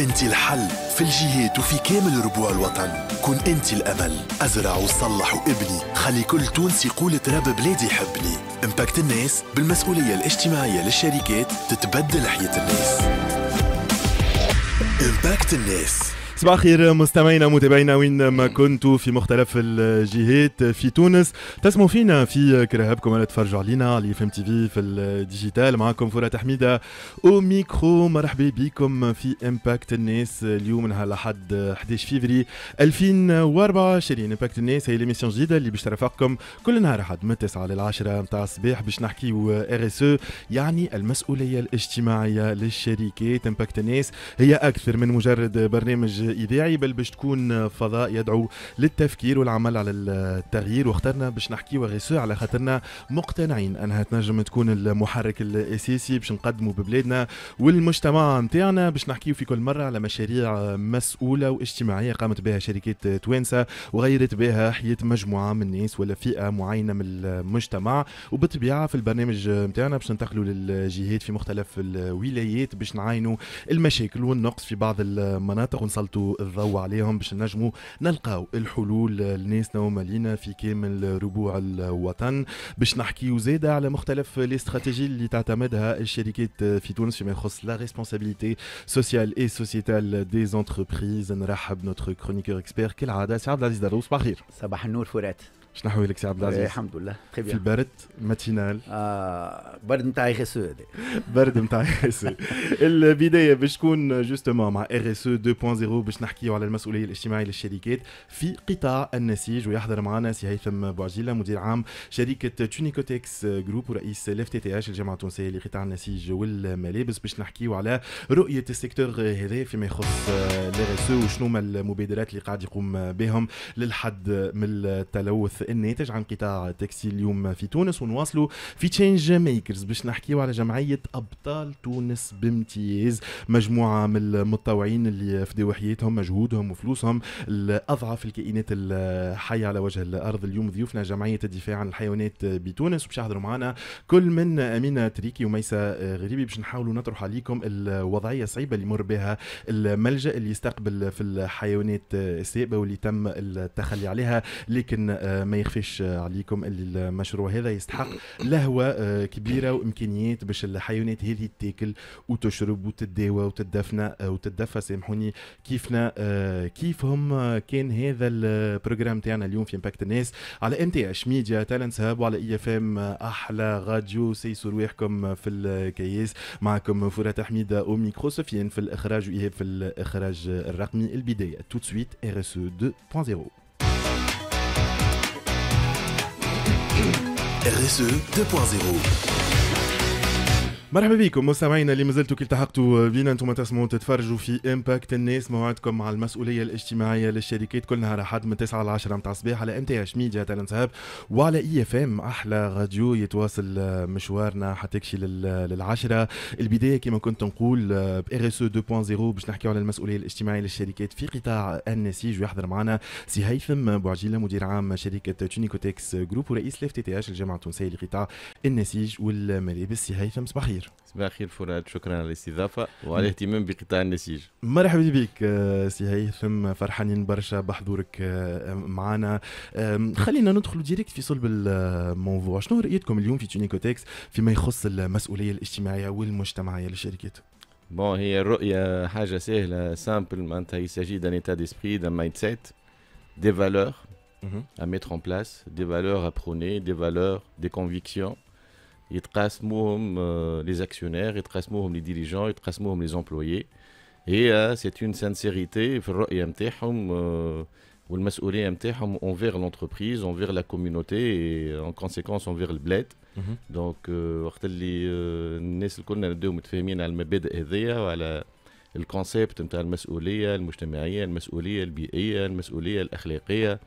انت الحل في الجهات وفي كامل ربوع الوطن. كن انت الامل، ازرع وصلح وابني، خلي كل تونسي يقول تراب بلادي يحبني. امباكت الناس بالمسؤوليه الاجتماعيه للشركات تتبدل حياه الناس. امباكت الناس. صباح الخير مستمعينا متابعينا وين ما كنتوا في مختلف الجهات في تونس، تسمعوا فينا في كرهابكم ولا تفرجوا علينا على FM TV في الديجيتال. معاكم فرات حميدة او ميكرو، مرحبا بكم في امباكت الناس اليوم نهار لحد 11 فيفري 2024. امباكت الناس هي ليميسيون جديده اللي باش ترافقكم كل نهار احد من 9 لل 10 نتاع الصباح باش نحكيو RSE، يعني المسؤوليه الاجتماعيه للشركات. امباكت الناس هي اكثر من مجرد برنامج إذاعي، بل باش تكون فضاء يدعو للتفكير والعمل على التغيير. واخترنا باش نحكيو RSE على خاطرنا مقتنعين انها تنجم تكون المحرك الاساسي باش نقدموا ببلادنا والمجتمع نتاعنا. باش نحكيو في كل مره على مشاريع مسؤوله واجتماعيه قامت بها شركات توانسه وغيرت بها حياه مجموعه من الناس ولا فئه معينه من المجتمع. وبالطبيعه في البرنامج نتاعنا باش ننتقلوا للجهات في مختلف الولايات باش نعاينوا المشاكل والنقص في بعض المناطق ونسلطوا الضوء عليهم باش نجموا نلقاو الحلول لناسنا ومالينا في كامل ربوع الوطن. باش نحكيو زاده على مختلف الاستراتيجي اللي تعتمدها الشركات في تونس فيما يخص لا ريسبونسابيلتي سوسيال اي سوسيتال دي زونتربريز. نرحب نوتر كرونيكور اكسبير كالعاده سي عبدالعزيز دروس. صباح الخير. صباح النور فرات. شنو حوالك سي عبد العزيز؟ الحمد لله بخير. في البرد ماتينال برد نتاع RSE هذا برد نتاع RSE. البدايه باش تكون جوستومون مع RSE 2.0 باش نحكيو على المسؤوليه الاجتماعيه للشركات في قطاع النسيج. ويحضر معنا سي هيثم بوعجيله مدير عام شركه تونيكوتكس جروب ورئيس FTT الجامعه التونسيه لقطاع النسيج والملابس باش نحكيو على رؤيه السيكتور هذا فيما يخص RSE وشنو هما المبادرات اللي قاعد يقوم بهم للحد من التلوث الناتج عن قطاع التكسيل اليوم في تونس. ونواصلوا في تشينج ميكرز باش نحكيو على جمعيه ابطال تونس بامتياز، مجموعه من المتطوعين اللي فداو حياتهم مجهودهم وفلوسهم لاضعف الكائنات الحيه على وجه الارض. اليوم ضيوفنا جمعيه الدفاع عن الحيوانات بتونس وباش يحضروا معنا كل من امينه تريكي وميسا غريبي باش نحاولوا نطرح عليكم الوضعيه الصعيبه اللي مر بها الملجا اللي يستقبل في الحيوانات السائبه واللي تم التخلي عليها. لكن ما يخفيش عليكم اللي المشروع هذا يستحق لهوة كبيرة وإمكانيات باش الحيوانات هذه تاكل وتشرب وتداوى وتتدفى سامحوني كيفنا كيفهم. كان هذا البروجرام تاعنا اليوم في امباكت الناس على MTH ميديا تالنت هاب وعلى EFM أحلى راديو. سيسوا رواحكم في الكياس. معكم فرات حميدة أو ميكرو، سفيان في الإخراج وإيهاب في الإخراج الرقمي. البداية تو دو سويت RSE 2.0. RSE 2.0. مرحبا بكم مستمعينا اللي مازلتوا كي التحقتوا بينا. انتم تسمعوا تتفرجوا في امباكت الناس، موعدكم مع المسؤوليه الاجتماعيه للشركات كل نهار احد من 9 ل 10 نتاع الصباح على MTH ميديا تاع الانسحاب وعلى EFM احلى راديو. يتواصل مشوارنا حتكشي للعشره. البدايه كما كنت نقول ب RSE 2.0 باش نحكيو على المسؤوليه الاجتماعيه للشركات في قطاع النسيج. ويحضر معنا سي هيثم بوعجيله مدير عام شركه تونيكوتكس جروب ورئيس FTT الجامعه التونسيه لقطاع النسيج والملابس. سي هيثم صباح الخير. صباح الخير فراد، شكرا على الاستضافه وعلى الاهتمام بقطاع النسيج. مرحبا بك سي هيثم، فرحانين برشا بحضورك معنا. خلينا ندخلوا ديريكت في صلب الموضوع. شنو رؤيتكم اليوم في تونيكوتكس فيما يخص المسؤوليه الاجتماعيه والمجتمعيه للشركات؟ بون هي الرؤيه حاجه سهله سامبل، معناتها يساجي دان ايتا ديسبري دان مايند سيت دي فالور ا ميتر ان بلاس دي فالور ا بروني دي فالور دي كونفيكسيون يتقاسموهم les actionnaires, يتقاسموهم les dirigeants, يتقاسموهم les employés. Et c'est une sincérité في الرؤية نتاعهم والمسؤولية نتاعهم envers l'entreprise, envers la communauté et en conséquence envers le bled. Donc وقت اللي الناس الكلنا نبداو متفاهمين على المبادئ هذيا وعلى الكونسيبت نتاع المسؤولية المجتمعية، المسؤولية البيئية، المسؤولية الأخلاقية،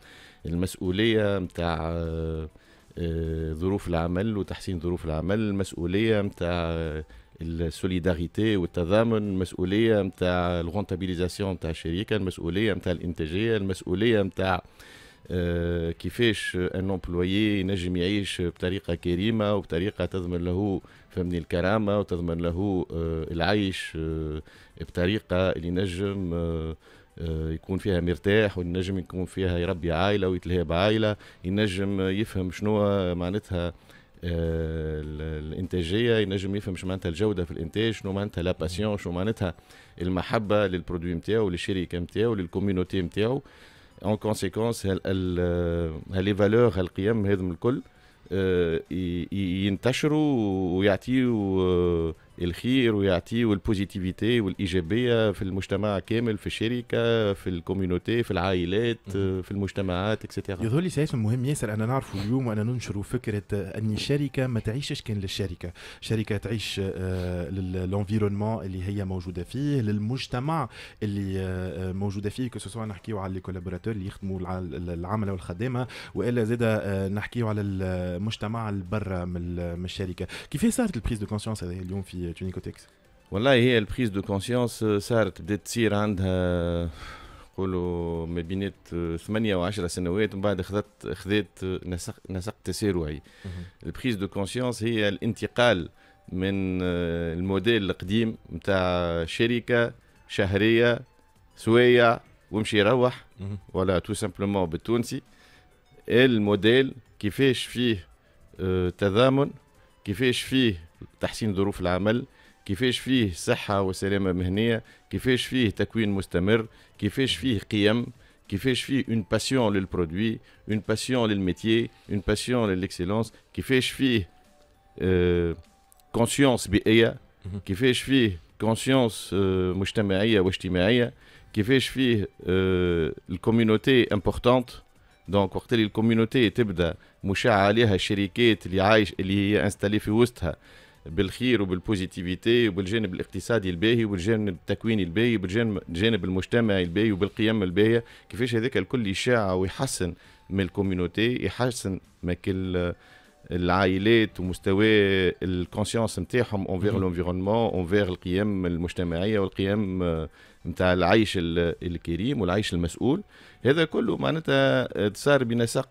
المسؤولية نتاع ظروف العمل وتحسين ظروف العمل، المسؤولية متاع السوليداريتي والتضامن، المسؤولية متاع الغونتابيليزاسيون متاع الشركة، المسؤولية متاع الانتاجية، المسؤولية متاع كيفاش ان امبلويي ينجم يعيش بطريقه كريمه وبطريقه تضمن له فهمني الكرامه وتضمن له العيش بطريقه اللي نجم يكون فيها مرتاح وينجم يكون فيها يربي عائله ويتلهى بعائله، ينجم يفهم شنو معناتها الانتاجيه، ينجم يفهم شنو معناتها الجوده في الانتاج، شنو معناتها لا باسيون، شنو معناتها المحبه للبرودوي نتاعو للشركه نتاعو للكوميونيتي نتاعو. اون كونسيكونس هالي فالور هالقيم هذم الكل ينتشروا ويعطيوا الخير ويعطيوا البوزيتيفيتي والايجابيه في المجتمع كامل، في الشركه، في الكوميونيتي، في العائلات، في المجتمعات اكسترا. يظهر لي سياسه مهم ياسر ان نعرفوا اليوم وان ننشروا فكره ان الشركه ما تعيشش كان للشركه، شركه تعيش للانفيرونمون اللي هي موجوده فيه، للمجتمع اللي موجوده فيه، كسوا نحكيو على الكولابوراتور اللي يخدموا على العمل والخدمه، والا زاد نحكيو على المجتمع اللي برا من الشركه. كيفاش صارت البريز دو كونسيونس هذه اليوم في تونيكوتكس؟ والله هي البريز دو كونسيونس صارت بدات تصير عندها نقولوا ما بينات 8 و10 سنوات، من بعد خذت نسق تسارعي. البريز دو كونسيونس هي الانتقال من الموديل القديم نتاع شركه شهريه سويه ومشي يروح ولا تو سامبلومون بالتونسي، الموديل كيفاش فيه تضامن، كيفاش فيه تحسين ظروف العمل، كيفاش فيه صحة وسلامة مهنية، كيفاش فيه تكوين مستمر، كيفاش فيه قيم، كيفاش فيه اون باسيون للبرودوي، اون باسيون للميتيي، اون باسيون للاكسيلونس، كيفاش فيه كونسيونس بيئية، كيفاش فيه كونسيونس مجتمعية واجتماعية، كيفاش فيه الكوميونيتي امبورتانت. دونك وقت اللي الكوميونيتي تبدا مشع عليها الشركات اللي عايش اللي هي انستالي في وسطها بالخير وبالبوزيتيفيتي وبالجانب الاقتصادي الباهي وبالجانب التكويني الباهي وبالجانب المجتمعي الباهي وبالقيم الباهيه، كيفاش هذاك الكل يشع ويحسن من الكوميونيتي، يحسن من كل العائلات ومستوى الكونسيونس نتاعهم اونفير لونفيرونمون، اونفير القيم المجتمعيه والقيم نتاع العيش الكريم والعيش المسؤول. هذا كله معناتها صار بنسق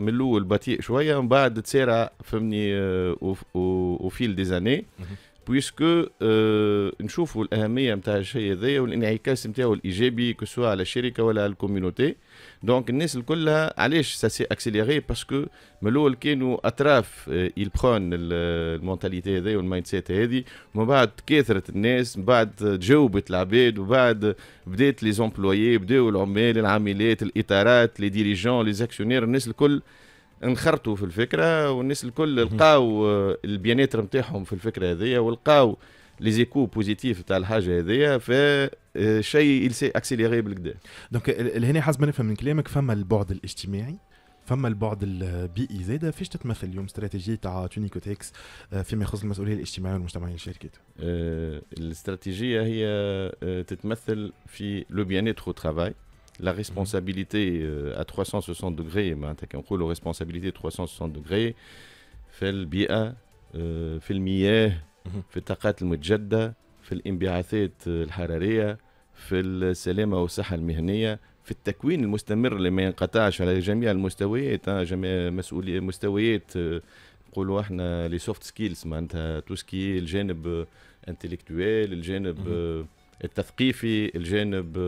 من الاول بطيء شويه، من بعد تسارع فهمني وفيل ديزاني بويسكو نشوفوا الاهميه نتاع الشيء هذايا والانعكاس نتاعو الايجابي كسوا على الشركه ولا على الكوميونيتي. دونك الناس الكلها علاش سا اكسيليري باسكو من الاول كانوا اطراف يلبخون المونتاليتي هذه والمايند سيت هذه، ومن بعد كثرت الناس، من بعد تجاوبت العباد، ومن بعد بدات لي زومبلويي، بداو العمال، العاملات، الاطارات، لي ديريجون، لي زاكسيونير، الناس الكل انخرطوا في الفكره، والناس الكل لقاو البيانات نتاعهم في الفكره هذه ولقاو لي زيكو بوزيتيف تاع الحاجه هذه، ف شيء يلسي اكسيليري بالكدا. دونك لهنا حسب ما نفهم من كلامك فما البعد الاجتماعي، فما البعد البيئي زاده. فاش تتمثل اليوم استراتيجيه تاع تونيكوتكس فيما يخص المسؤوليه الاجتماعيه والمجتمعيه للشركات؟ الاستراتيجيه هي تتمثل في لو بيانيت خو ترافاي، لا ريسبونسابيليتي ا 360 دوغري، معناتها كنقولوا ريسبونسابيليتي 360 دوغري في البيئه، في المياه، في الطاقات المتجدده، في الانبعاثات الحراريه، في السلامه والصحه المهنيه، في التكوين المستمر اللي ما ينقطعش على جميع المستويات، جميع مستويات نقولوا احنا لي سوفت سكيلز، معناتها تو سكي الجانب انتليكتويل، الجانب التثقيفي، الجانب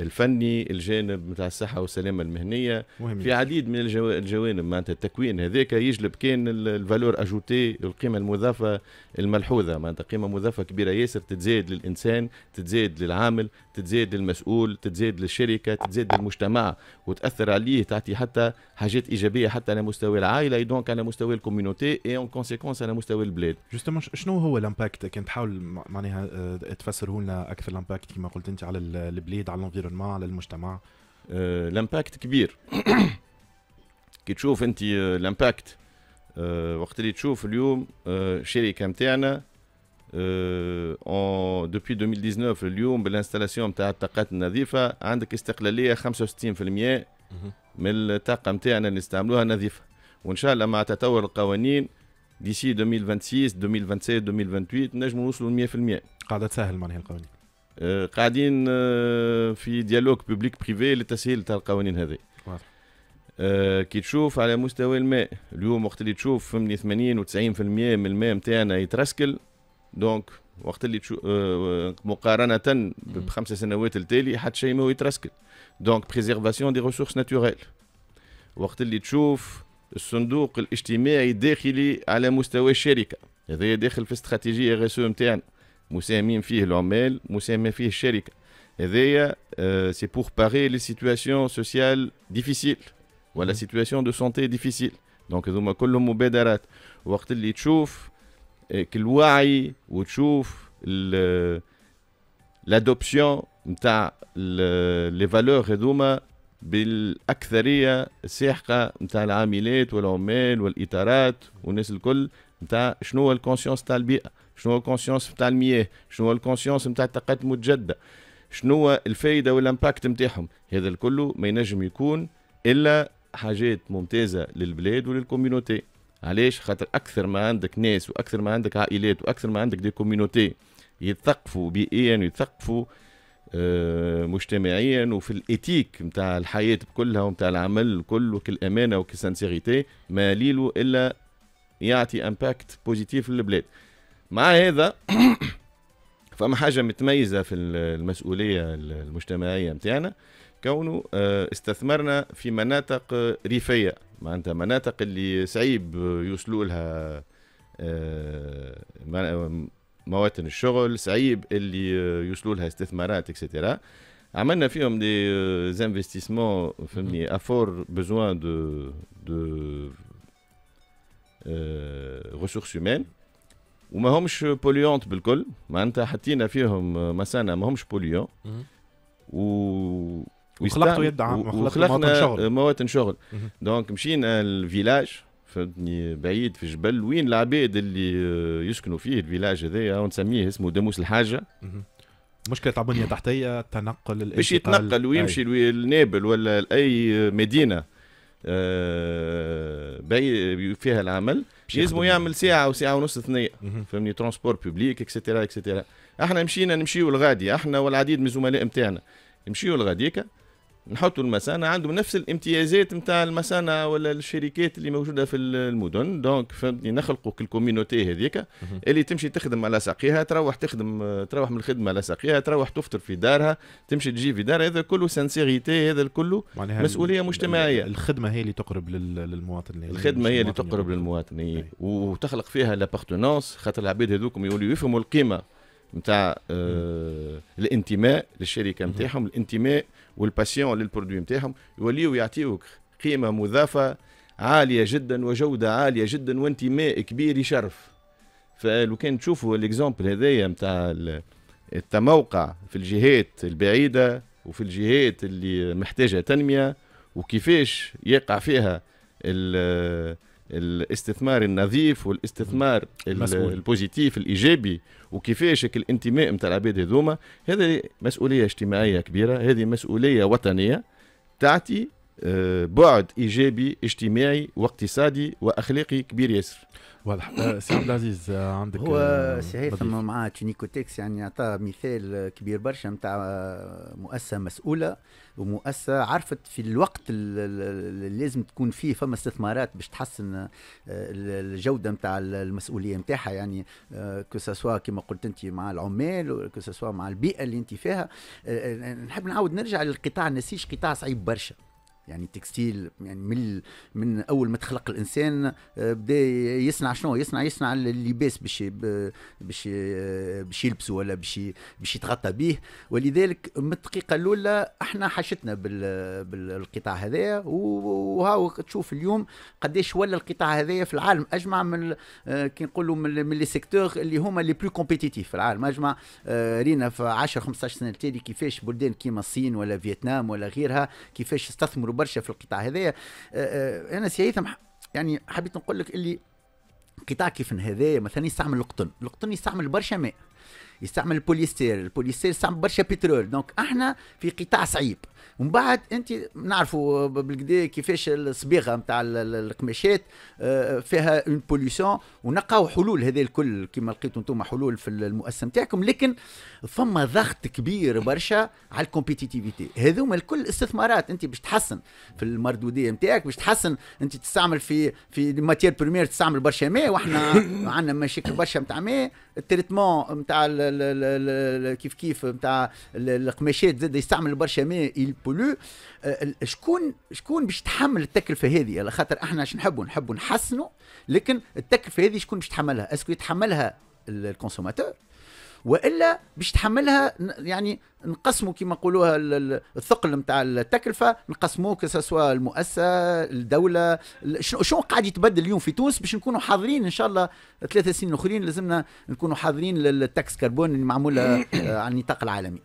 الفني، الجانب نتاع الصحه والسلامه المهنيه، في عديد من الجوانب. معناتها التكوين هذاك يجلب كان الفالور اجوتي، القيمه المضافه الملحوظه، معناتها قيمه مضافه كبيره ياسر تتزاد للانسان، تتزاد للعامل، تتزاد للمسؤول، تتزاد للشركه، تتزاد للمجتمع وتاثر عليه، تعطي حتى حاجات ايجابيه حتى على مستوى العائله، دونك على مستوى الكوميونيتي اي اون كونسيكونس على مستوى البلاد. جوستومون شنو هو الامباكت؟ كنت تحاول معناها تفسره لنا اكثر الامباكت كما قلت انت على البلاد، على على المجتمع. الامباكت كبير. كي تشوف انت الامباكت وقت اللي تشوف اليوم الشركه نتاعنا دوبي 2019 اليوم بالانستالاسيون نتاع الطاقات النظيفه عندك استقلاليه 65% من الطاقه نتاعنا اللي نستعملوها نظيفه، وان شاء الله مع تطور القوانين ديسي 2026 2027 2028 نجموا نوصلوا 100%. قاعده تسهل معناها القوانين. قاعدين في ديالوج بوبليك بريفي للتسهيل تاع القوانين هذه. كي تشوف على مستوى الماء اليوم، وقت اللي تشوف فهمني 80 و90% من الماء نتاعنا يترسكل، دونك وقت اللي تشوف مقارنة بخمس سنوات التالي حتى شيء ما يترسكل، دونك بريزيرفاسيون دي ريسورس ناتوريل. وقت اللي تشوف الصندوق الاجتماعي داخلي على مستوى الشركة، هذا داخل في استراتيجية RSE نتاعنا، مساهمين فيه العمال، مساهمة فيه الشركة، هذايا سي بور باري لي سيتواسيون سوسيال ديفيسيل ولا سيتواسيون دو سونتي ديفيسيل، دونك هذوما كلهم مبادرات. وقت اللي تشوف الوعي وتشوف لادوبسيون نتاع لي فالور هذوما بالاكثريه الساحقه نتاع العاملات والعمال والاطارات والناس الكل، نتاع شنو هو الكونسيونس نتاع البيئه، شنو هو الكونسيونس نتاع المياه، شنو هو الكونسيونس نتاع الطاقات المتجدده، شنو الفايده والامباكت نتاعهم. هذا الكل ما ينجم يكون الا حاجات ممتازه للبلاد وللكوميونيتي. علاش؟ خاطر اكثر ما عندك ناس واكثر ما عندك عائلات واكثر ما عندك دي كوميونيتي يتثقفوا بيئيا ويتثقفوا مجتمعيا وفي الاتيك نتاع الحياه بكلها ونتاع العمل كله كالامانه وكالسانسيريتي، ما ليلو الا يعطي امباكت بوزيتيف للبلاد. مع هذا فما حاجه متميزه في المسؤوليه المجتمعيه نتاعنا، كونه استثمرنا في مناطق ريفيه، معناتها مناطق اللي صعيب يوصلوا لها مواطن الشغل، صعيب اللي يوصلوا لها استثمارات اكسترا. عملنا فيهم دي زانفستيسمون فهمني افور بزوان دو ريسورس هيومين، وما همش بوليونت بالكل، معناتها حطينا فيهم مسانا ما همش بوليون وخلقتوا يد عامة وخلقنا مواطن شغل. دونك مشينا الفيلاج فهمتني بعيد في الجبل، وين العباد اللي يسكنوا فيه الفيلاج هذايا ونسميه اسمه داموس الحاجه، مشكله تاع بنيه تحتيه، التنقل الانتقال باش يتنقل ويمشي لنابل ولا لاي مدينه فيها العمل لازم يعمل ساعه وساعه ونص ثنيه فهمني ترونسبور بوبليك اكسترا اكسترا. احنا مشينا نمشيو الغادي، احنا والعديد من الزملاء نتاعنا نمشيو الغاديكا نحطوا المسانة عندهم نفس الامتيازات نتاع المسانة ولا الشركات اللي موجودة في المدن، دونك فهمتني نخلقوا الكوميونيتي هذيك اللي تمشي تخدم على ساقيها، تروح تخدم، تروح من الخدمة على ساقيها، تروح تفطر في دارها، تمشي تجي في دارها. هذا كله سانسيريتي، هذا كله مسؤولية مجتمعية. الخدمة هي اللي تقرب للمواطن، الخدمة هي اللي تقرب للمواطن وتخلق فيها لابارتونونس، خاطر العباد هذوكم يوليو يفهموا القيمة نتاع الانتماء للشركه نتاعهم، الانتماء والباسيون للبرودوي نتاعهم، يوليو يعطيوك قيمه مضافه عاليه جدا وجوده عاليه جدا وانتماء كبير يشرف. فلو كان تشوفوا الاكزامبل هذايا نتاع التموقع في الجهات البعيده وفي الجهات اللي محتاجه تنميه، وكيفاش يقع فيها الاستثمار النظيف والاستثمار البوزيتيف الايجابي، وكيفاش الانتماء نتاع العباد هذوما. هذه مسؤوليه اجتماعيه كبيره، هذه مسؤوليه وطنيه تعطي بعد ايجابي اجتماعي واقتصادي واخلاقي كبير ياسر. واضح. سي عبد العزيز عندك؟ هو سي هيثم مع تونيكوتكس يعني عطى مثال كبير برشا نتاع مؤسسه مسؤوله ومؤسسه عرفت في الوقت اللي لازم تكون فيه فما استثمارات باش تحسن الجوده نتاع المسؤوليه نتاعها، يعني كو سوا كما قلت انت مع العمال، كو سوا مع البيئه اللي انت فيها. نحب نعاود نرجع للقطاع النسيج، قطاع صعيب برشا، يعني التكستيل يعني من اول ما تخلق الانسان بدا يصنع شنو يصنع اللباس باش يلبسه ولا باش يتغطى به، ولذلك من الدقيقه الاولى احنا حاشتنا بالقطاع هذايا، وهاو تشوف اليوم قداش ولا القطاع هذايا في العالم اجمع من كي نقولوا من لي سيكتور اللي هما لي بلو كومبيتيتيف في العالم اجمع. رينا في 10 15 سنه التالي كيفاش بلدان كيما الصين ولا فيتنام ولا غيرها كيفاش استثمروا برشا في القطاع هذايا. انا سي هيثم يعني حبيت نقول لك اللي قطاع كيف هذايا مثلا يستعمل القطن، القطن يستعمل برشا ماء، يستعمل البوليستير، البوليستير يستعمل برشا بترول، دونك احنا في قطاع صعيب. ومن بعد انت نعرفوا بالكدا كيفاش الصبيغه نتاع القماشات فيها اون بوليسيون، ونلقاو حلول هذا الكل كما لقيتوا انتم حلول في المؤسسه نتاعكم، لكن فما ضغط كبير برشا على الكومبيتيتيفيتي. هذوما الكل استثمارات، انت باش تحسن في المردوديه نتاعك، باش تحسن انت تستعمل في ماتير بريمير، تستعمل برشا ماء، واحنا عندنا مشاكل برشا نتاع ماء. التريتمون نتاع كيف نتاع القماشات زاد يستعمل برشا ماء بولو. شكون باش يتحمل التكلفه هذه؟ على خاطر احنا اش نحبوا نحسنوا، لكن التكلفه هذه شكون باش يتحملها؟ اسكو يتحملها الكونسوماتور والا باش يتحملها؟ يعني نقسموا كما نقولوها الثقل نتاع التكلفه، نقسموه كسوا المؤسسه، الدوله. شنو قاعد يتبدل اليوم في تونس باش نكونوا حاضرين ان شاء الله 3 سنين اخرين؟ لازمنا نكونوا حاضرين للتاكس كربون اللي معموله على النطاق العالمي.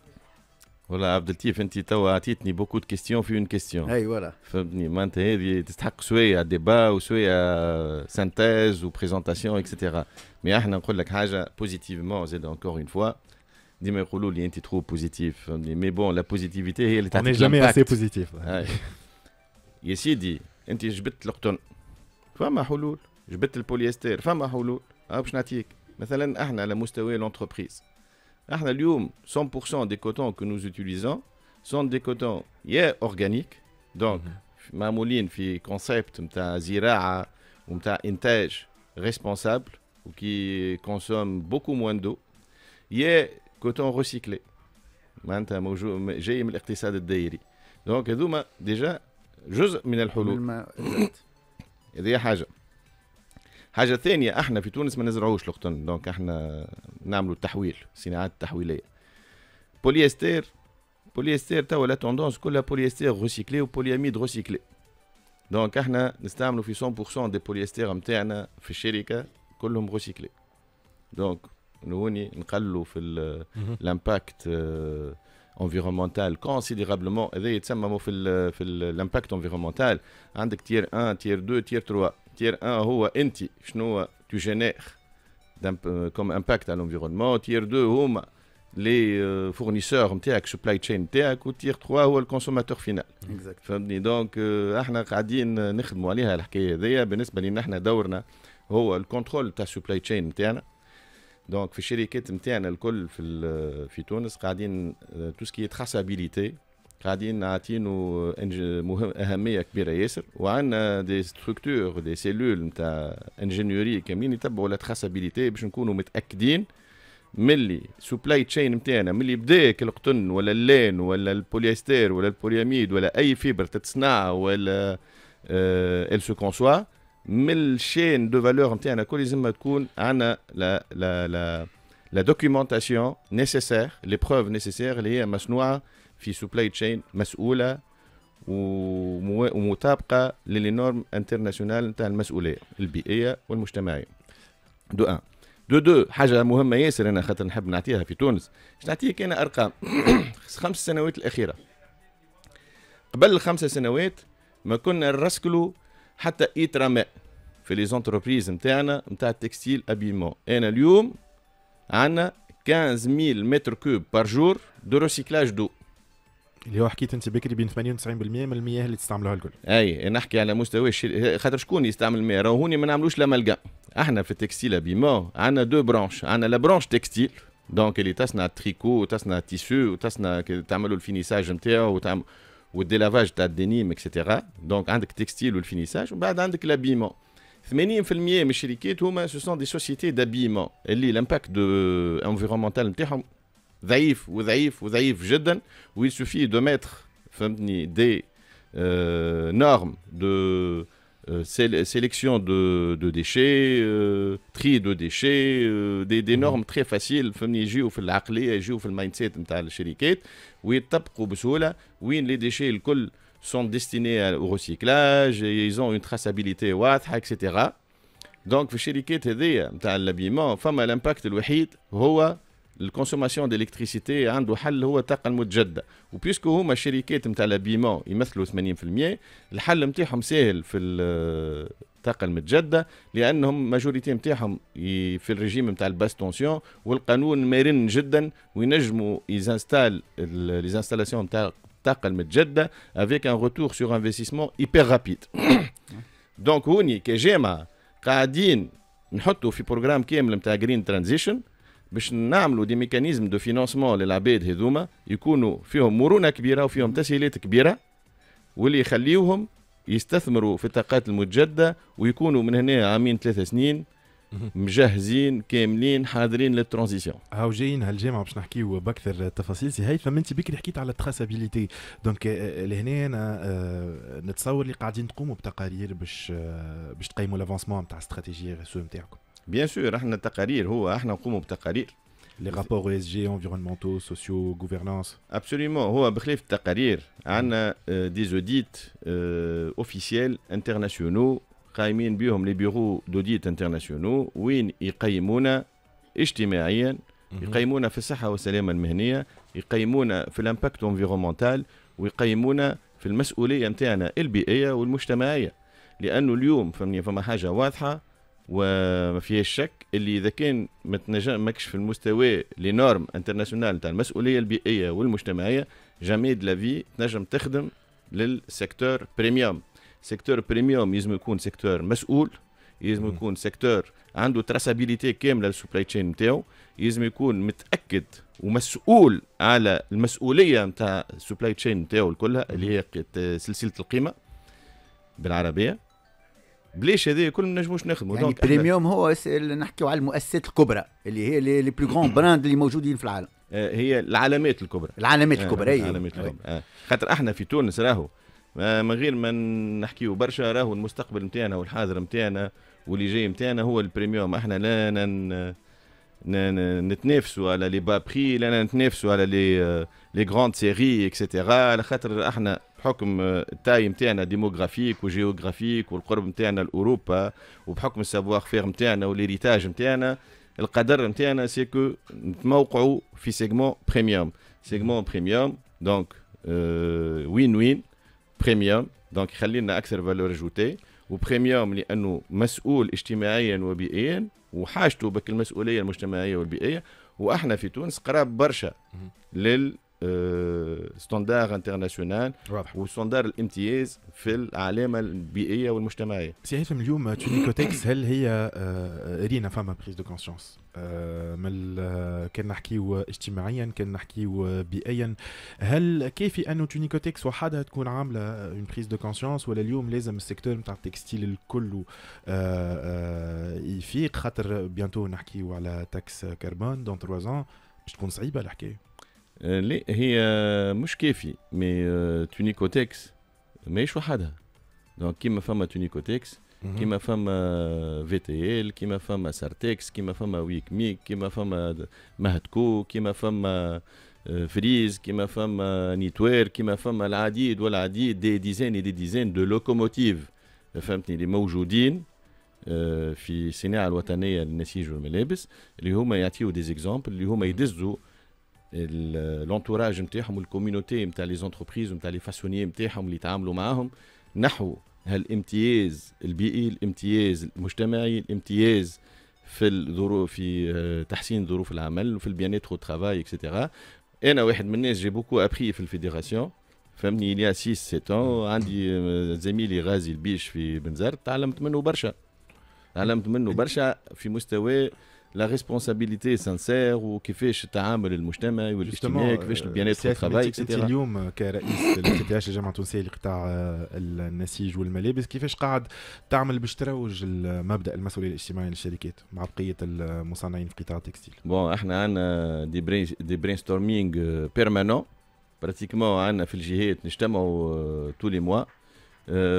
والله عبد اللطيف انت توا عطيتني بوكو دو كيستيون في اون كيستيون. اي فوالا. فهمتني معناتها هذه تستحق شويه ديبا وشويه سانتيز وبريزونتاسيون اكسيتيرا، مي احنا نقول لك حاجه بوزيتيفمون زاد انكور اون فوا، ديما يقولوا لي انت ترو بوزيتيف، فهمتني مي بون لا بوزيتيفيتي هي اللي تعطيك الامباكت. انا جامي اسي بوزيتيف. يا سيدي انت جبت القطن، فما حلول، جبت البوليستير، فما حلول. باش نعطيك مثلا احنا على مستوى لونتربريز، احنا اليوم 100% des cotons que nous utilisons sont des cotons organiques. Donc معمولين في كونسيبت نتاع زراعه ونتاع انتاج ريسبونسابل وكي كونسوم بوكو موان دو. يا كوتون ريسيكلي معناتها موجود جاي من الاقتصاد الدائري. دونك هذوما ديجا جزء من الحلول. هذه حاجه. حاجة ثانية، احنا في تونس ما نزرعوش القطن، دونك احنا نعملوا التحويل، صناعات تحويلية. بوليستير توا لا توندونس كلها بوليستير ريسيكلي وبولياميد ريسيكلي. دونك احنا نستعملوا في 100% دي بوليستير نتاعنا في الشركة كلهم ريسيكلي. دونك نوني نقللوا في الامباكت انفيرومونتال كونسيديرابلومون. هذا يتسمى في الامباكت انفيرومونتال. عندك تير 1 تير 2 تير 3. تير 1 هو انت شنو تو جينير كوم امباكت على الانفيرونمون، تير 2 هما لي فورنيسور نتاعك سبلاي تشين نتاعك، وتير 3 هو الكونسوماتور فينال. فهمتني؟ دونك احنا قاعدين نخدموا عليها الحكايه هذيا. بالنسبه لنا احنا دورنا هو الكونترول تاع السبلاي تشين نتاعنا. دونك في الشركات نتاعنا الكل في تونس قاعدين تو سكي تراسابيليتي قاعدين نعطينو أهمية كبيرة ياسر، وعندنا دي ستركتور دي سيلول نتاع انجينيوري كاملين يتبعوا لا تراسابيليتي باش نكونوا متأكدين ملي سبلاي تشين نتاعنا ملي بدا القطن ولا اللين ولا البوليستير ولا البولياميد ولا أي فيبر تتصنع ولا إل سو كونسوا من الشين دو فالور نتاعنا الكل لازم تكون عندنا لا لا لا لا دوكيومونتاسيون نيسيسير، لي بروف نيسيسير اللي هي مصنوعة في سبلاي تشين مسؤوله ومطابقه للنورم انترناسيونال نتاع المسؤوليه البيئيه والمجتمعيه. دو ان دو دو حاجه مهمه ياسر انا خاطر نحب نعطيها في تونس. باش نعطيك انا ارقام 5 سنوات الاخيره. قبل 5 سنوات ما كنا نرسكلوا حتى ايترا ماء في لي زونتربريز نتاعنا نتاع التكستيل ابيمون. انا اليوم عندنا 15000 متر كوب بار جور دو ريسيكلاج دو، اللي هو حكيت انت بكري بين 98% من المياه اللي تستعملوها الكل. اي نحكي على مستوى خاطر شكون يستعمل الماء؟ راهو هوني ما نعملوش لامالغام. احنا في التكستيل ابيمون عندنا دو برانش، عندنا لا برانش تكستيل دونك اللي تصنع التريكو وتصنع التيسو وتصنع تعملوا الفينيساج نتاعو والديلافاج تاع الدينيم اكسيتيرا. دونك عندك التكستيل والفينيساج، ومن بعد عندك لابيمون. 80% من الشركات هما سو سون دي سوسيتي دابيمون اللي الامباكت دو انفيرونمونتال نتاعهم ضعيف وضعيف وضعيف جدا. ويل سوفي دو ميتر فهمتني دي نورم دو سيليكسيون دو ديشي تري دو ديشي دي نورم تري فاسيل فهمتني، يجيو في العقليه يجيو في المايند سيت نتاع الشركات ويطبقوا بسهوله. وين لي ديشي الكل سون ديستيني او ريسيكلاج، يزون اون تراسابيليتي واضحه اكسيتيرا. دونك في الشركات هذيا نتاع الابيمون فما الامباكت الوحيد هو الكونسوماسيون ديليكتريسيتي عنده حل هو الطاقه المتجدده، وبيسكو هما الشركات نتاع لابيمون يمثلوا 80%، الحل نتاعهم ساهل في الطاقه المتجدده لانهم ماجوريتي نتاعهم في الريجيم نتاع الباستونسيون، والقانون مرن جدا وينجموا يزانستال ليزانستالاسيون نتاع الطاقه المتجدده افيك ان روتور سور انفستيسمون ايبر رابيد. دونك هوني كجامعه قاعدين نحطوا في بروجرام كامل نتاع جرين ترانزيشن باش نعملوا دي ميكانيزم دو فينانسمون للعباد هذوما يكونوا فيهم مرونه كبيره وفيهم تسهيلات كبيره واللي يخليوهم يستثمروا في الطاقات المتجدده ويكونوا من هنا عامين 3 سنين مجهزين كاملين حاضرين للترانزيسيون. هاو جايين هالجامعه باش نحكيو باكثر التفاصيل. سي هيثم انت بكري حكيت على التراسابيليتي، دونك لهنا انا نتصور اللي قاعدين تقوموا بتقارير باش تقيموا لافونسمون نتاع استراتيجيه الرسوم نتاعكم. بيان سور احنا التقارير هو احنا نقوموا بتقارير لي رابور اس جي انفيرونمونتو سوسيو غوفرنانس ابسوليومون. هو بخلاف التقارير عندنا دي زوديت اوفيسيال انترناسيونو قايمين بيهم لي بيرو دوديت انترناسيونو وين يقيمونا اجتماعيا، يقيمونا في الصحه والسلامه المهنيه، يقيمونا في الامباكت انفيرونمونتال، ويقيمونا في المسؤوليه نتاعنا البيئيه والمجتمعيه، لانه اليوم فهمني فما حاجه واضحه وما فيهاش شك اللي اذا كان ماكش في المستوى لي نورم انترناسيونال تاع المسؤوليه البيئيه والمجتمعيه جامي د لافي تنجم تخدم للسيكتور بريميوم. سيكتور بريميوم يلزم يكون سيكتور مسؤول، يلزم يكون سيكتور عنده تراسابيليتي كامله للسبلاي تشين نتاعو، يلزم يكون متاكد ومسؤول على المسؤوليه نتاع السبلاي تشين نتاعو الكلها اللي هي سلسله القيمه بالعربيه. بليش هذا كل ما نجموش نخدموا يعني. بريميوم هو نحكيو على المؤسسات الكبرى اللي هي لي بلو غون براند اللي موجودين في العالم، هي العلامات الكبرى. العلامات الكبرى هي العلامات الكبرى خاطر احنا في تونس راهو من غير ما نحكيو برشا راهو المستقبل نتاعنا والحاضر نتاعنا واللي جاي نتاعنا هو البريميوم. احنا لا نتنافسوا على لي بابخي، لا نتنافسوا على لي غراند سيري اكسيتيرا، على خاطر احنا بحكم التاي نتاعنا ديموغرافيك وجيوغرافيك والقرب نتاعنا لاوروبا وبحكم السافوار فير نتاعنا والهيريتاج نتاعنا، القدر نتاعنا سي كو نتموقعوا في سيغمون بريميوم. سيغمون بريميوم دونك وين بريميوم، دونك يخلينا اكثر فالور اجوتي، وبريميوم لانه مسؤول اجتماعيا وبيئيا وحاجته بك المسؤوليه المجتمعيه والبيئيه، واحنا في تونس قراب برشا لل ستاندار انترناسيونال وستاندار الامتياز في العلامه البيئيه والمجتمعيه. سي هيثم اليوم تونيكوتكس هل هي رينا فما بريز دو كونسيونس كان نحكيو اجتماعيا كان نحكيو بيئيا، هل كيفي انه تونيكوتكس وحدها تكون عامله اون بريز دو كونسيونس ولا اليوم لازم السيكتور نتاع التكستيل الكل يفيق؟ خاطر بيانتو نحكيو على تاكس كربون دون 3 ans باش تكون صعيبه الحكايه. لا هي مش كافي، مي تونيكوتكس ماهيش وحدها. دونك كيما فما تونيكوتكس، كيما فما في تي ال، كيما فما سارتكس، كيما فما ويكميك، كيما فما مهدكو، كيما فما فريز، كيما فما نيتوير، كيما فما العديد والعديد دي ديزين دي ديزين دو لوكوموتيف فهمتني اللي موجودين في الصناعه الوطنيه للنسيج والملابس اللي هما يعطيو دي زيكزامبل اللي هما يدزوا لونتوراج نتاعهم والكوميونيتي نتاع لي زونتربريز نتاع لي فاسونيي نتاعهم اللي يتعاملوا معاهم نحو هالامتياز البيئي، الامتياز المجتمعي، الامتياز في الظروف في تحسين ظروف العمل وفي البيانات و ترافاي اكسيتيرا. انا واحد من الناس جي بوكو ابري في الفيدراسيون فهمني اليا 6 7 ans، عندي زميلي غازي البيش في بنزرت تعلمت منه برشا، تعلمت منه برشا في مستوى لا ريسبونسابيليتي سانسير وكيفاش التعامل المجتمعي والاجتماعي كيفاش البيانات والترافاي اكسيتيرا. اليوم كرئيس لفتياش الجامعه التونسيه لقطاع النسيج والملابس كيفاش قاعد تعمل باش تروج مبدا المسؤوليه الاجتماعيه للشركات مع بقيه المصنعين في قطاع التكستيل؟ بون احنا عندنا دي برين ستورمينغ بيرمانون براتيكمون، عندنا في الجهات نجتمعوا تو لي موا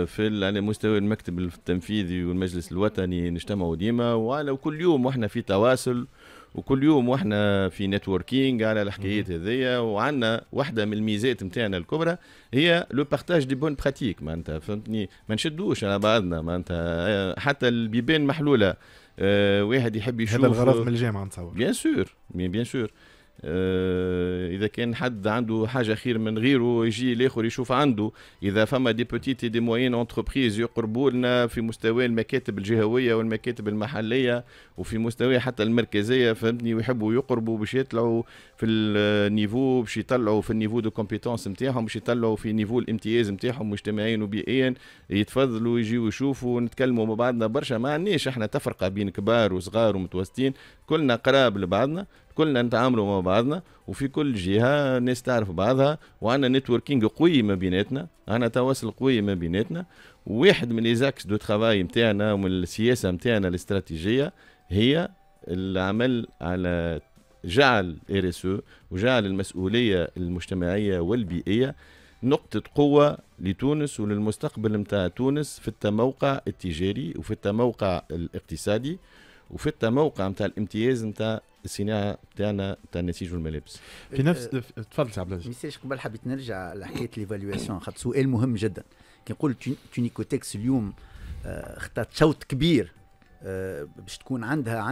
في على مستوى المكتب التنفيذي والمجلس الوطني نجتمعوا ديما، وعلى كل يوم واحنا في تواصل وكل يوم واحنا في نتوركينج على الحكايات هذيا. وعندنا واحده من الميزات نتاعنا الكبرى هي لو بارتاج دي بون براتيك، معناتها فهمتني ما نشدوش على بعضنا، معناتها حتى البيبان محلوله واحد يحب يشوف هذا الغرض من الجامعة نتصور. بيان سور بيان سور، إذا كان حد عنده حاجة خير من غيره يجي الآخر يشوف عنده. إذا فما دي بوتيت دي موين أونتربريز يقربوا لنا في مستوى المكاتب الجهوية والمكاتب المحلية وفي مستوى حتى المركزية، فهمتني، ويحبوا يقربوا باش يطلعوا في النيفو، باش يطلعوا في النيفو دو كومبيتونس نتاعهم، باش يطلعوا في نيفو الامتياز نتاعهم مجتمعيا وبيئيا. يتفضلوا يجيوا يشوفوا نتكلموا مع بعضنا برشا، ما عندناش احنا تفرقة بين كبار وصغار ومتوسطين، كلنا قراب لبعضنا، كلنا نتعاملوا مع بعضنا، وفي كل جهه ناس تعرف بعضها، وعندنا نتوركينغ قوي ما بيناتنا، عندنا تواصل قوي ما بيناتنا. واحد من ليزاكس دو ترافاي نتاعنا ومن السياسه نتاعنا الاستراتيجيه هي العمل على جعل RSE وجعل المسؤوليه المجتمعيه والبيئيه نقطه قوه لتونس وللمستقبل نتاع تونس في التموقع التجاري وفي التموقع الاقتصادي وفي التموقع نتاع الامتياز نتاع الصناعه تاعنا تاع النسيج والملابس. في نفس تفضل سي عبد العزيز. ميساج قبل حبيت نرجع لحكايه ليفالواسيون، خاطر سؤال مهم جدا. كي نقول تونيكوتكس اليوم خطات شوط كبير باش تكون عندها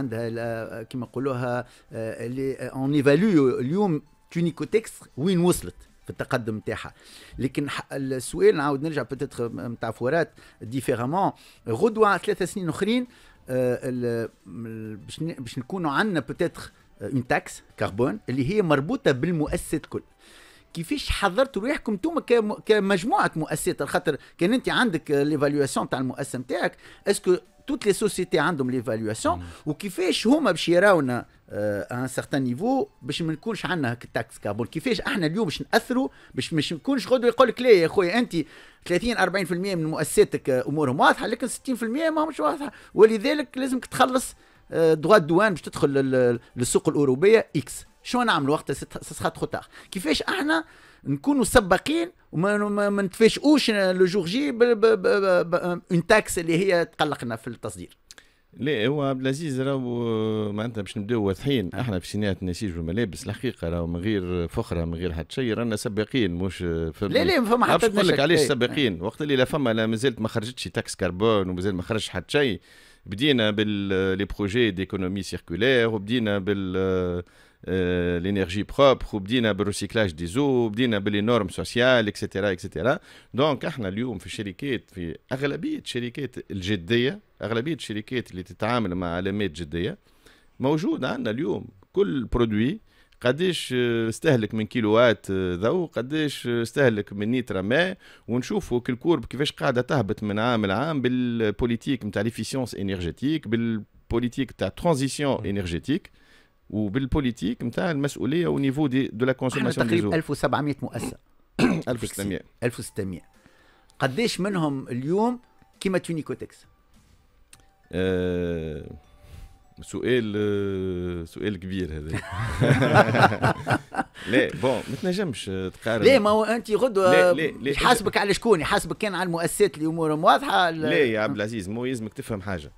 كما نقولوها اون ايفاليو اليوم تونيكوتكس وين وصلت في التقدم تاعها. لكن السؤال نعاود نرجع بتتر نتاع فورات ديفيرامون، غدوه 3 سنين اخرين باش نكونوا عندنا بوتيتر اون تاكس كربون اللي هي مربوطه بالمؤسسات الكل. كيفاش حضرتوا روحكم انتم كمجموعه مؤسسات؟ خاطر كان انت عندك ليفالواسيون تاع المؤسسه نتاعك، اسكو توت لي سوسيتي عندهم ليفالواسيون، وكيفاش هما باش يراونا ان سارتان نيفو باش ما نكونش عندنا هكا تاكس كربون؟ كيفاش احنا اليوم باش ناثروا باش ما نكونش غدوه يقول لك لا يا خويا انت 30-40% من مؤسساتك امورهم واضحه لكن 60% ماهمش واضحه، ولذلك لازمك تخلص دوا الدوان باش تدخل للسوق الاوروبيه اكس. شو نعمل وقتها؟ سخات تخطاخ. كيفاش احنا نكونوا سباقين وما نتفاجئوش لو جور جي اون تاكس اللي هي تقلقنا في التصدير؟ لا هو عبد العزيز راهو معناتها باش نبداو واضحين، احنا في صناعه النسيج والملابس الحقيقه راهو من غير فخره من غير حتى شيء رانا سباقين، مش لا ما فما حتى نقول لك علاش سباقين. وقت اللي لا فما لا مازالت ما خرجتش تاكس كربون ومازال ما خرجش حتى شيء، بدينا باللي بروجي ديكونومي سيركولير وبدينا بال لينيرجي بروبر وبدينا بالريسيكلاج ديزو بدينا بالنورم سوسيال اكسترا اكسترا. دونك احنا اليوم في الشركات، في اغلبيه الشركات الجديه، اغلبيه الشركات اللي تتعامل مع علامات جديه، موجود عندنا اليوم كل برودوي قديش استهلك من كيلوات ضوء، قديش استهلك من نيترا ماء، ونشوفوا كل كورب كيفاش قاعده تهبط من عام لعام بالبوليتيك نتاع ليفيسيونس انرجيتيك، بالبوليتيك تاع ترانزيسيون انرجيتيك، وبالبوليتيك نتاع المسؤوليه ونيفو دو لا كونسوماسيون. تقريبا 1700 مؤسسه 1600 قداش منهم اليوم كيما تونيكوتكس؟ سؤال كبير هذا. لا بون ما تنجمش تقارن. لا ما هو انت غدوه يحاسبك على شكون؟ يحاسبك كان على المؤسسات اللي امورهم واضحه؟ لا يا عبد العزيز، مو لازمك تفهم حاجه.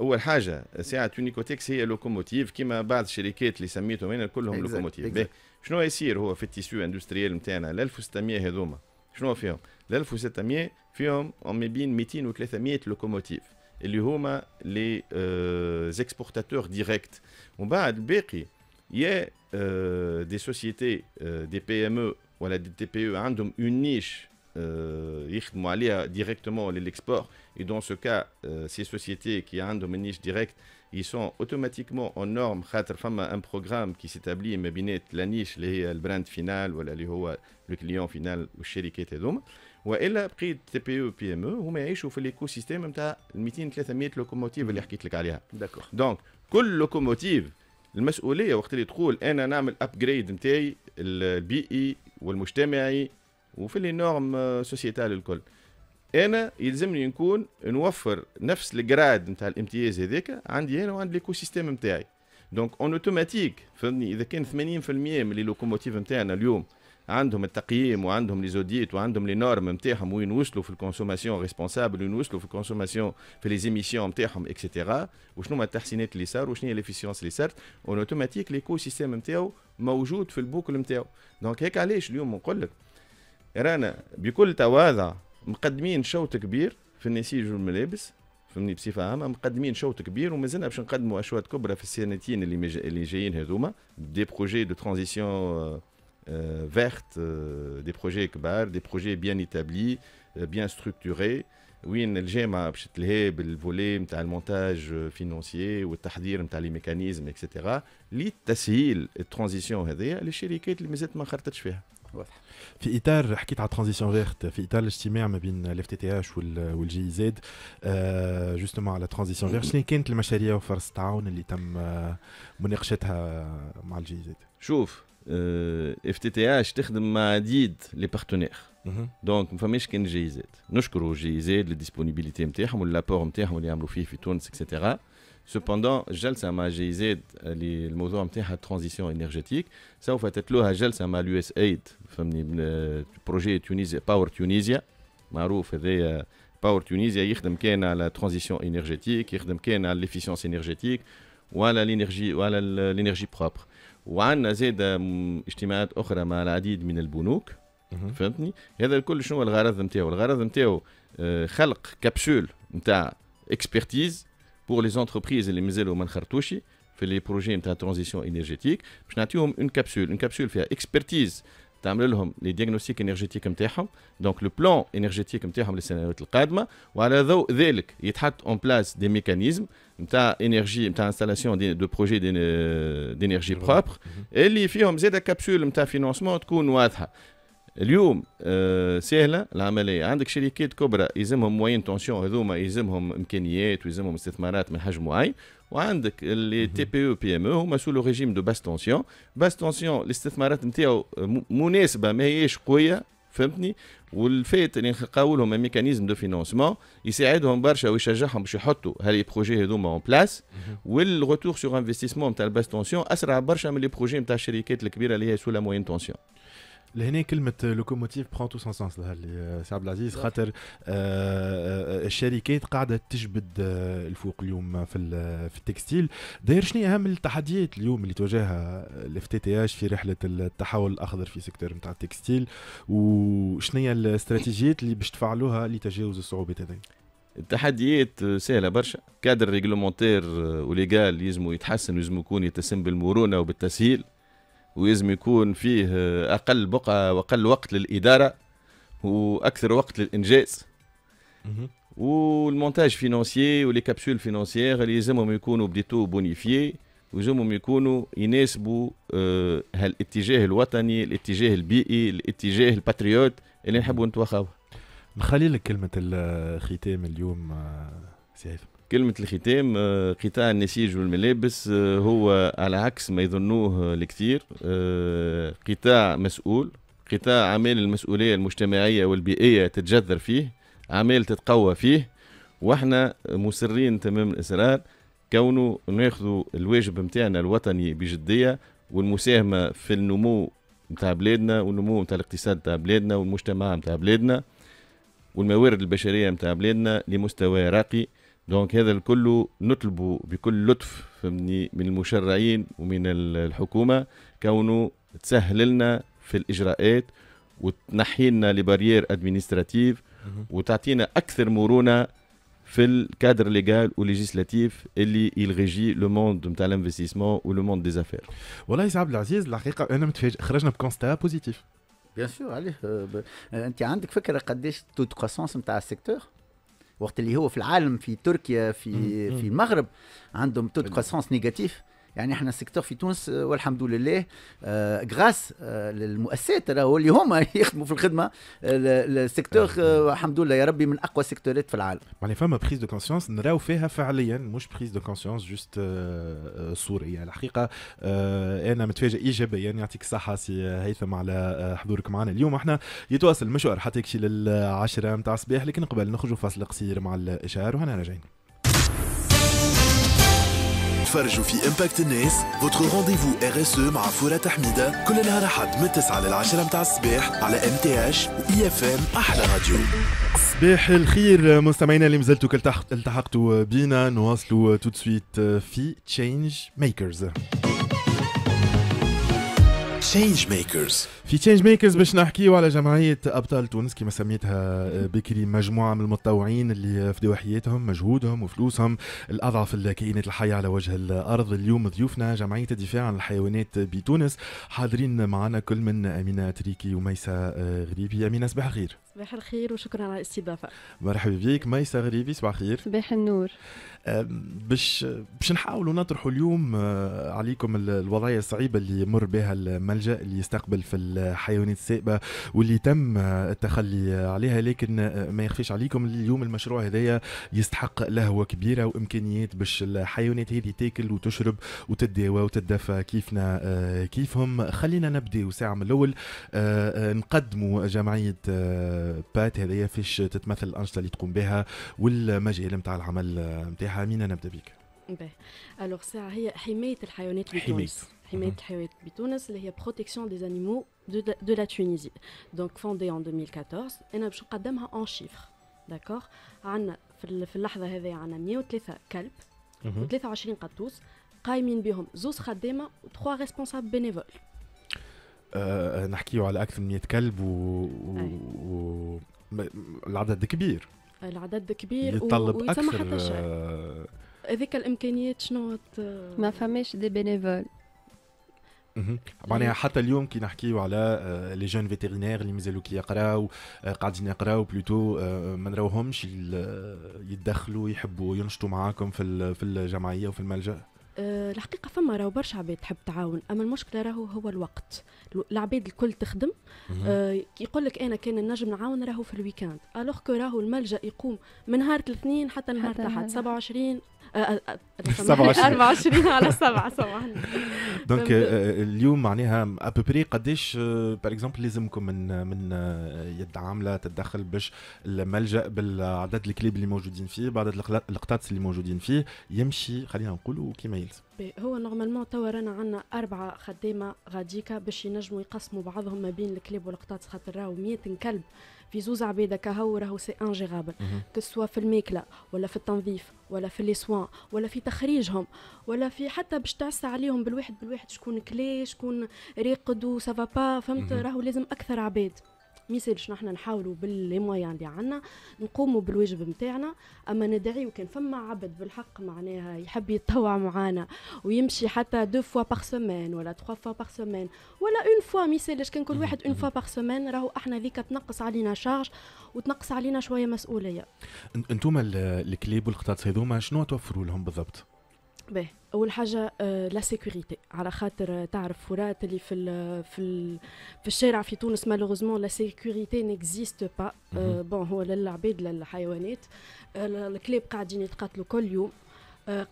أول حاجة ساعة تونيكوتكس هي لوكوموتيف كما بعض الشركات اللي سميتهم هنا كلهم لوكوموتيف. شنو يصير هو في التيسيو اندستريال نتاعنا؟ ال 1600 هذوما شنو فيهم؟ ال 1600 فيهم ما بين 200 و 300 لوكوموتيف اللي هما لي زيكسبورتاتور ديريكت، ومن بعد الباقي يا دي سوسيتي دي بي ام او ولا دي تي بي او عندهم اون نيش يخدموا عليها ديريكتومون للاكسبور. Et dans ce cas, ces sociétés qui ont une niche directe, ils sont automatiquement en norme. Un programme qui s'établit, mais bien la niche, le brand final, ou le client final, ou l'entreprise. Ou elle prix TPE, PME, ou mais ils sont dans l'écosystème de 200-300 locomotives qui sont là. D'accord. Donc, toute locomotive, le مسؤولية وقت اللي تقول أنا نعمل upgrade نتاعي البيئي والمجتمعي وفي النورم سوسيتال الكل. أنا يلزمني نكون نوفر نفس الجراد نتاع الامتياز هذاك عندي أنا وعند ليكو سيستيم نتاعي. دونك أون أوتوماتيك فهمني، إذا كان 80% من لي لوكوموتيف نتاعنا اليوم عندهم التقييم وعندهم لي زوديت وعندهم لي نورم نتاعهم وين وصلوا في الكونسوماسيون ريسبونسابل، وين وصلوا في الكونسوماسيون في لي زيميسيون نتاعهم اكسيتيرا، وشنو هما التحسينات اللي صاروا وشنو هي ليفيسيونس اللي صارت، أون أوتوماتيك ليكو سيستيم نتاعو موجود في البوكل نتاعو. دونك هيك علاش اليوم نقول لك رانا بكل تواضع مقدمين شوط كبير في النسيج والملابس فهمني بصفه عامه مقدمين شوط كبير ومازلنا باش نقدموا اشواط كبرى في السنتين اللي جايين هذوما دي بروجي دو ترانزيسيون فيرت دي بروجي كبار دي بروجي بيان ايتابلي بيان ستركتوري وين الجامعه باش تلهي بالفولي نتاع المونتاج فينونسيي والتحضير نتاع لي ميكانيزم اكسيتيرا لتسهيل الترانزيسيون هذيا للشركات اللي مازالت ما خرطتش فيها. واضح. في اطار حكيت على ترانزيسيون فيرت في اطار الاجتماع ما بين الاف تي تي اش والجي زد جوستومون على ترانزيسيون فيرت شنو كانت المشاريع وفرص التعاون اللي تم مناقشتها مع الجي زد؟ شوف اف تي تي اش تخدم مع عديد لي بارتنير دونك ما فماش كان جي زد نشكروا جي زد للديسبونيبيليتي نتاعهم واللابور نتاعهم اللي يعملوا فيه في تونس اكسيتيرا. سوبوندون الجلسه مع جي زد اللي الموضوع نتاعها الترانزيسيون انرجيتيك سوف تتلوها جلسه مع اليو اس ايد فهمني بروجي تونيزيا باور تونيزيا معروف هذايا باور تونيزيا يخدم كان على ترانزيسيون انرجيتيك يخدم كان على ليفيسيونس انرجيتيك وعلى الانرجي وعلى الانرجي بروبر وعندنا زاده اجتماعات اخرى مع العديد من البنوك فهمتني. هذا الكل شنو الغرض نتاعو؟ الغرض نتاعو خلق كابسول نتاع اكسبرتيز pour les entreprises اللي مازالوا ما انخرطوش في لي بروجي نتاع ترانزيسيون انرجيتيك باش نعطيهم اون كابسول، اون كابسول فيها اكسبرتيز تعمل لهم لي ديغنوستيك انرجيتيك نتاعهم، دونك لو بلان انرجيتيك نتاعهم للسنوات القادمه، وعلى ضوء ذلك يتحط اون بلاس دي ميكانيزم نتاع انرجي نتاع انستالاسيون دو بروجي دينرجي بروبر اللي فيهم زاده كابسول نتاع فينونسمون تكون واضحه. اليوم سهله العمليه، عندك شركات كبرى يلزمهم موين تونسيون هذوما يلزمهم امكانيات ويلزمهم استثمارات من حجم معين، وعندك اللي تي بي او بي ام او هما سو لو ريجيم دو باس تونسيون، باس تونسيون الاستثمارات نتاعو مناسبه ماهيش قويه فهمتني، والفات اللي نلقاو لهم ميكانيزم دو فينونسمون يساعدهم برشا ويشجعهم باش يحطوا هالي بروجي هذوما اون بلاس، والروتور سور انفستيسمون نتاع الباس تونسيون اسرع برشا من لي بروجي نتاع الشركات الكبيره اللي هي سو لا موين تونسيون. لهنا كلمة لوكوموتيف بران تو سون سونس سي عبد العزيز، خاطر الشركات قاعدة تجبد الفوق اليوم في التكستيل. داير شنو أهم التحديات اليوم اللي تواجهها الاف تي تي اش في رحلة التحول الأخضر في سيكتور نتاع التكستيل، وشنو هي الاستراتيجيات اللي باش تفعلوها لتجاوز الصعوبات هذه؟ التحديات سهلة برشا، كادر ريغلومونتير وليغال يلزمو يتحسن ويلزمو يكون يتسم بالمرونة وبالتسهيل، ويزم يكون فيه أقل بقعة وأقل وقت للإدارة وأكثر وقت للإنجاز. والمونتاج فينانسيي ولي كابسول فينانسييغ اللي يلزمهم يكونوا بديتو بونيفيي ويلزمهم يكونوا يناسبوا هالاتجاه الوطني، الاتجاه البيئي، الاتجاه الباتريوت اللي نحبوا نتوخاوه. نخلي لك كلمة الختام اليوم سي هيثم. كلمة الختام، قطاع النسيج والملابس هو على عكس ما يظنوه الكثير قطاع مسؤول، قطاع عمال المسؤولية المجتمعية والبيئية تتجذر فيه، عمال تتقوى فيه، واحنا مصرين تمام الإصرار كونه ناخذوا الواجب متاعنا الوطني بجدية والمساهمة في النمو متاع بلادنا والنمو متاع الاقتصاد متاع بلادنا والمجتمع متاع بلادنا والموارد البشرية متاع بلادنا لمستوى راقي. دونك هذا الكل نطلبوا بكل لطف فهمني من المشرعين ومن الحكومه كونه تسهل لنا في الاجراءات وتنحي لنا لي باريير ادمينستراتيف وتعطينا اكثر مرونه في الكادر ليغال وليجيسلاتيف اللي يلغيجي لو موند نتاع الانفستيسمون ولو موند دي افير. والله يا عبد العزيز الحقيقه انا متفاجئ، خرجنا بكونستا بوزيتيف. بيان سور عليه انت عندك فكره قداش تو دو كروسونس نتاع السيكتور وقت اللي هو في العالم في تركيا في المغرب عندهم تو دو كروسونس نيجاتيف، يعني احنا السيكتور في تونس والحمد لله غراس للمؤسسات راهو اللي هما يخدموا في الخدمه السيكتور الحمد لله يا ربي من اقوى سيكتورات في العالم. يعني فما بريز دو كونسيونس نراو فيها فعليا، مش بريز دو كونسيونس جوست صوريه. الحقيقه انا متفاجئ ايجابيا، يعني يعطيك الصحه سي هيثم على حضورك معنا اليوم. احنا يتواصل المشوار حتى كشي للعشرة نتاع الصباح، لكن قبل نخرجوا فاصل قصير مع الاشهار وهنا راجعين. تفرجوا في امباكت الناس فوتر رونديفو RSE مع فرات حميده كل نهار احد من 9 ل 10 متاع الصباح على MTH و EFM احلى راديو. صباح الخير مستمعينا اللي مازلتوا التحقتوا بينا، نواصلوا تو سويت في تشينج ميكرز. تشينج ميكرز. في تشينج ميكرز باش نحكيو على جمعية أبطال تونس كما سميتها بكري، مجموعة من المتطوعين اللي فدوا حياتهم مجهودهم وفلوسهم الأضعف الكائنات الحية على وجه الأرض. اليوم ضيوفنا جمعية الدفاع عن الحيوانات بتونس، حاضرين معنا كل من أمينة تريكي وميسا غريبي. أمينة صباح الخير. صباح الخير وشكرا على الاستضافة. مرحبا بك. ميسا غريبي صباح الخير. صباح النور. باش نحاولوا نطرحوا اليوم عليكم الوضعية الصعيبة اللي مر بها الملجأ اللي يستقبل في الحيوانات السائبة واللي تم التخلي عليها، لكن ما يخفيش عليكم اليوم المشروع هذايا يستحق لهوة كبيرة وإمكانيات باش الحيوانات هذه تاكل وتشرب وتداوى وتدفى كيفنا كيفهم. خلينا نبدأ ساعة من الأول نقدموا جمعية بات هذايا فيش تتمثل الأنشطة اللي تقوم بها والمجال نتاع العمل نتاعها. مين نبدأ بك؟ الوغ ساعة هي حماية الحيوانات بتونس. حماية الحيوانات بتونس اللي هي بروتيكسيون دي زانيمو دو لا تونيزي، دونك فوندي ان 2014. انا باش نقدمها اون شيفر، داكور. عندنا في اللحظة هذه عندنا 103 كلب و23 قطوس قايمين بهم زوز خدامة و3 ريسبونسابل بينيفول. نحكيو على أكثر من 100 كلب و العدد كبير. العدد كبير يتطلب أكثر. حتى هذيك الامكانيات شنو ما فماش دي بينيفول. معناها حتى اليوم كي نحكيو على لي جون فيتيرينير اللي مازالوا كي يقراو قاعدين يقراو بلوتو ما نراوهمش يتدخلوا يحبوا ينشطوا معاكم في الجمعيه وفي الملجأ. الحقيقه فما راهو برشا عباد تحب تعاون، اما المشكله راهو هو الوقت. العباد الكل تخدم يقول لك انا كان النجم نعاون راهو في الويكاند، الوغ كو راهو الملجأ يقوم من نهار الاثنين حتى نهار تحت 27 24 على 7 سامحني. دونك اليوم معناها ابوبري قداش باغ اكزومبل لازمكم من يد عامله تتدخل باش الملجأ بالعدد الكلاب اللي موجودين فيه بعدد القطاطس اللي موجودين فيه يمشي خلينا نقولوا كيما يلزم؟ هو نورمالمون توا رانا عندنا 4 خدامه غاديكا باش ينجموا يقسموا بعضهم ما بين الكلاب والقطاطس، خاطر راهو 100 كلب في زوز عبيده كهو راهو سي انجيغابل، كسوا في الماكله ولا في التنظيف ولا في لي سوان ولا في تخريجهم ولا في حتى باش تعسى عليهم بالواحد بالواحد شكون كلي شكون راقد وسافا با، فهمت؟ راهو لازم اكثر عباد. ميسالش نحنا نحاولوا باللي مويان اللي عندنا نقوموا بالواجب نتاعنا، اما ندعي وكان فما عبد بالحق معناها يحب يتطوع معانا ويمشي حتى 2 فوا باغ سيمين ولا 3 فوا باغ سيمين ولا 1 فوا، ميسالش كان كل واحد 1 فوا باغ سيمين راهو احنا ذيك تنقص علينا شارج وتنقص علينا شويه مسؤوليه. انتم الكلاب والقطاط هذوما شنو توفروا لهم بالضبط؟ باهي، اول حاجه لا سيكوريتي، على خاطر تعرف فرات اللي في الشارع في تونس مالوغوزمون لا سيكوريتي نيكزيست با. بون هو للعباد للحيوانات الكلاب قاعدين يتقاتلوا كل يوم،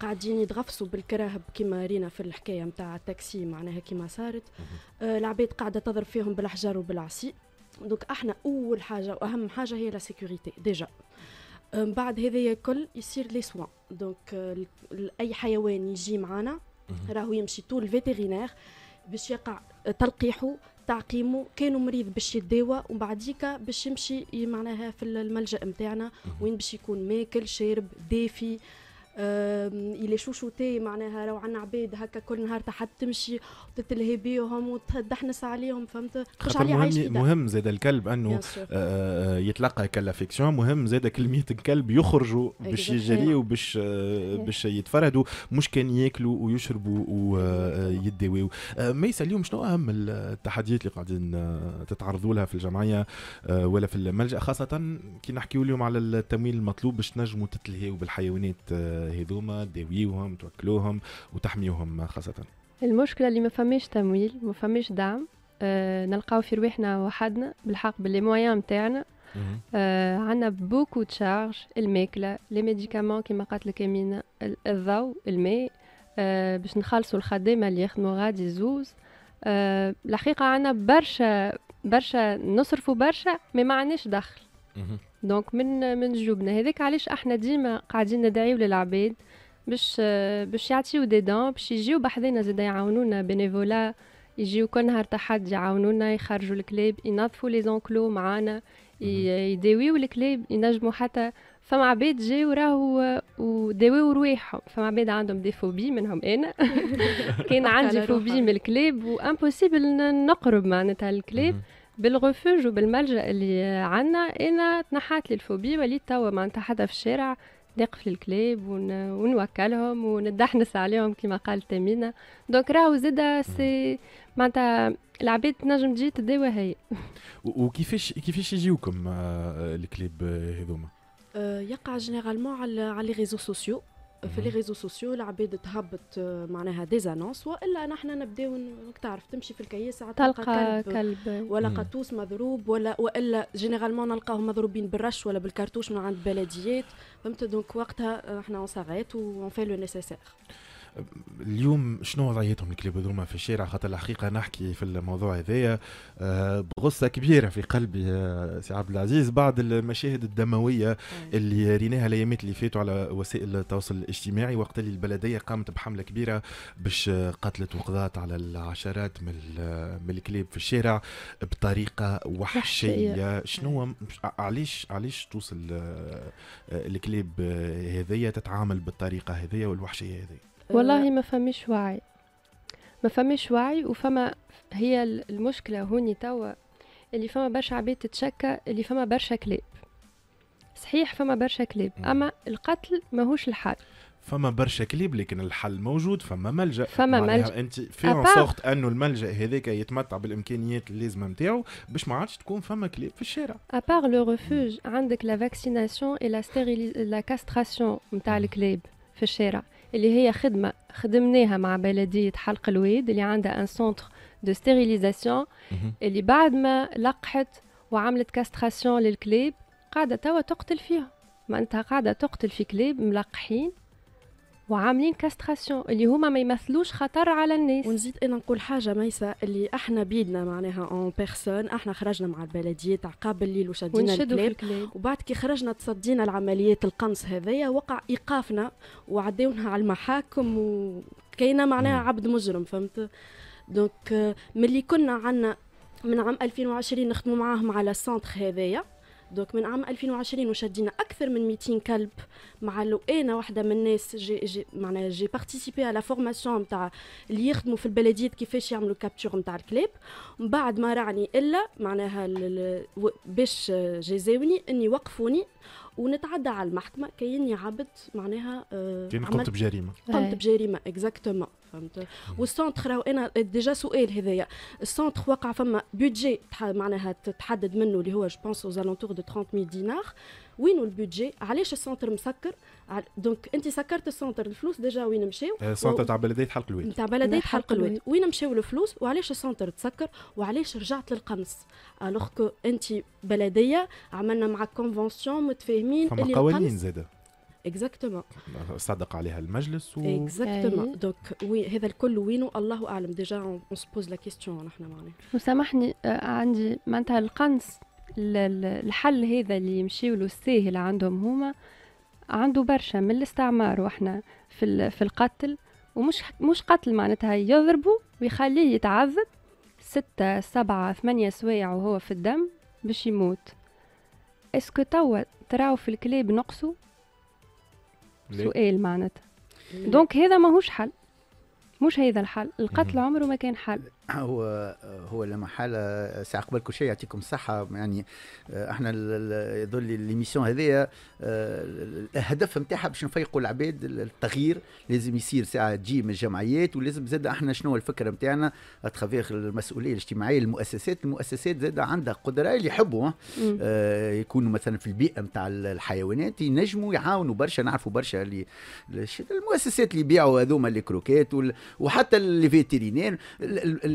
قاعدين يتغفصوا بالكراهب كما رينا في الحكايه نتاع التاكسي معناها كما صارت، العباد قاعده تضرب فيهم بالاحجار وبالعصي. دونك احنا اول حاجه واهم حاجه هي لا سيكوريتي ديجا. من بعد هذايا الكل يصير لي سوان، دونك اي حيوان يجي معانا راهو يمشي طول الفيتيرينير باش يقع تلقيحه تعقيمه، كانوا مريض باش يداوى ومن بعديك باش يمشي معناها في الملجأ نتاعنا وين باش يكون ماكل شارب دافي. إلي شوشوتي معناها راهو عندنا عباد هكا كل نهار تحت تمشي وتتلهي بيهم وتدحنس عليهم، فهمت؟ تخش عليه عايش. مهم زاد الكلب انه يتلقى كلافيكسيون، مهم زاد كلمية الكلب يخرجوا باش يجريوا باش يتفردوا، مش كان ياكلوا ويشربوا ويداويوا. ميسا اليوم شنو اهم التحديات اللي قاعدين تتعرضوا لها في الجمعيه ولا في الملجأ، خاصه كي نحكيوا اليوم على التمويل المطلوب باش تنجموا تتلهيوا بالحيوانات هذوما داويوهم توكلوهم وتحميوهم؟ خاصة المشكلة اللي ما فماش تمويل ما فماش دعم، نلقاو في رواحنا وحدنا بالحق باللي مويان نتاعنا. عندنا بوكو تشارج، الماكلة لي ميديكامون كيما قالت لك أمينة، الضوء، الماء، باش نخلصوا الخدامة اللي يخدموا غادي زوز. الحقيقة عندنا برشا نصرفوا برشا مي ما عندناش دخل. دونك من جيوبنا. هذاك علاش احنا ديما قاعدين ندعيو للعباد باش يعطيو دي دون باش يجيو بحذنا زاد يعاونونا بينيفولا يجيو كل نهار تحد يعاونونا يخرجوا الكلاب، ينظفوا لي زونكلو معانا، يداويو الكلاب، ينجموا حتى فما عباد جاو راهو وداويو رواحهم، فما عباد عندهم دي فوبي منهم انا كان عندي فوبي من الكلاب وامبوسيبل نقرب معناتها الكلاب بالغفوج وبالملجأ اللي عنا. انا تنحات لي الفوبي وليت توا معناتها حتى في الشارع نقف الكلاب ونوكلهم وندحنس عليهم كما قالت أمينة. دونك راهو زاده سي معناتها العباد تنجم تجي تداوى هي. وكيفاش يجيوكم الكلاب هذوما؟ يقع جينيرالمون على لي ريزو سوسيو. في لي ريزو سوسيو العباد تهبط معناها ديزانونس، والا نحن نبداو تعرف تمشي في الكياسه تلقى كلب ولا قطوس مضروب والا جينيرالمون نلقاهم مضروبين بالرش ولا بالكرتوش من عند بلديات، فهمت؟ دونك وقتها احنا اونساغيت ونفعل لو نيسيسير. اليوم شنو وضعيتهم الكلاب هذوما في الشارع؟ خاطر الحقيقه نحكي في الموضوع هذايا بغصه كبيره في قلبي سي عبد العزيز، بعد المشاهد الدمويه اللي ريناها الايامات اللي فاتوا على وسائل التواصل الاجتماعي، وقت اللي البلديه قامت بحمله كبيره باش قتلت وقضات على العشرات من الكلاب في الشارع بطريقه وحشيه. شنو علاش توصل الكلاب هذيا تتعامل بالطريقه هذيا والوحشيه هذيا؟ والله ما فماش وعي. وفما هي المشكله هوني توا اللي فما برشا عباد تتشكى اللي فما برشا كلاب. صحيح فما برشا كلاب، اما القتل ماهوش الحل. فما برشا كلاب لكن الحل موجود، فما ملجأ. انت في صوت انه الملجأ هذاك يتمتع بالامكانيات اللازمه نتاعو باش ما عادش تكون فما كلاب في الشارع. ابار لو ريفوج عندك لا فاكسيناسيون اي لا ستيريليز لا كاستراسيون نتاع الكلاب في الشارع، اللي هي خدمة خدمناها مع بلدية حلق الواد اللي عندها ان سنتر دو ستيريليزاسيون، اللي بعد ما لقحت وعملت كاستراسيون للكلاب قاعدة توا تقتل فيهم. معناتها قاعدة تقتل في كلاب ملقحين وعاملين كاستراسيون اللي هما ما يمثلوش خطر على الناس. ونزيد انا نقول حاجه ميسا، اللي احنا بيدنا معناها اون بيرسون، احنا خرجنا مع البلديه تعقاب بالليل وشدينا الكلاب، وبعد كي خرجنا تصدينا العمليات القنص هذيا، وقع ايقافنا وعداونها على المحاكم وكاينه معناها عبد مجرم، فهمت؟ دونك ملي كنا عندنا من عام 2020 نخدموا معاهم على السنتر هذيا، دوك من عام 2020 وشدينا اكثر من 200 كلب مع لو انا واحده من الناس جي معناها جي بارتيسيبي على فورماسيون نتاع اللي يخدموا في البلديات كيفاش يعملوا كابتور نتاع الكلاب. من بعد ما رعني الا معناها باش جزاوني اني وقفوني ونتعدى على المحكمه كايني عبد معناها قمت بجريمه اكزاكتومون، فهمت؟ والسنتر راهو انا ديجا سؤال هذايا، السنتر وقع فما بودجي معناها تتحدد منه اللي هو جو بونس اوز الونتور دو 30 000 دينار. وينو البودجي؟ علاش السنتر مسكر؟ دونك انت سكرت السنتر، الفلوس ديجا وين مشاو؟ السنتر تاع بلديه حلق الواد، تاع بلديه حلق الواد، وين مشاو الفلوس؟ وعلاش السنتر تسكر؟ وعلاش رجعت للقمص؟ الوغ كو انت بلديه عملنا معك كونفونسيون متفاهمين اللي فما قوانين زاده اكزاكتومون صدق عليها المجلس اكزاكتومون. دونك وي هذا الكل وينو الله اعلم. ديجا اون سبوز لا كيستيون نحن معناها. وسامحني عندي معناتها القنص الحل هذا اللي يمشيو له الساهل عندهم هما، عنده برشا من الاستعمار واحنا في القتل، ومش قتل معناتها يضربوا ويخليه يتعذب 6 7 8 سوايع وهو في الدم باش يموت. اسكو توا تراو في الكلاب نقصوا؟ سؤال معناتها. دونك هذا ماهوش حل، مش هذا الحل، القتل عمره ما كان حل. هو لما حال ساعة قبل كل شيء يعطيكم الصحة، يعني احنا يظل ليميسيون هذيا الهدف نتاعها باش نفيقوا العباد التغيير لازم يصير ساعة تجي من الجمعيات، ولازم زاد احنا شنو الفكرة نتاعنا اتخافير المسؤولية الاجتماعية المؤسسات زاد عندها قدرة اللي يحبوا يكونوا مثلا في البيئة نتاع الحيوانات ينجموا يعاونوا برشا. نعرفوا برشا اللي المؤسسات اللي يبيعوا هذوما الكروكات وحتى اللي فيترينير،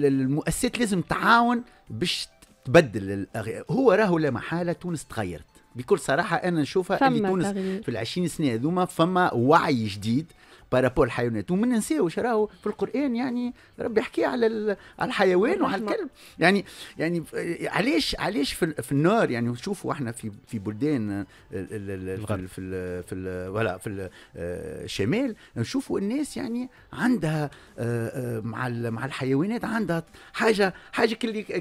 المؤسسات لازم تعاون باش تبدل. هو راهو لا محاله تونس تغيرت بكل صراحه، انا نشوفها اللي تونس في ال20 سنه هذوما فما وعي جديد بارابول الحيوانات. وما ننساوش راهو في القرآن يعني ربي يحكي على الحيوان وعلى الكلب. يعني علاش في النار يعني نشوفوا احنا في بلدان في الشمال نشوفوا الناس يعني عندها مع الحيوانات عندها حاجه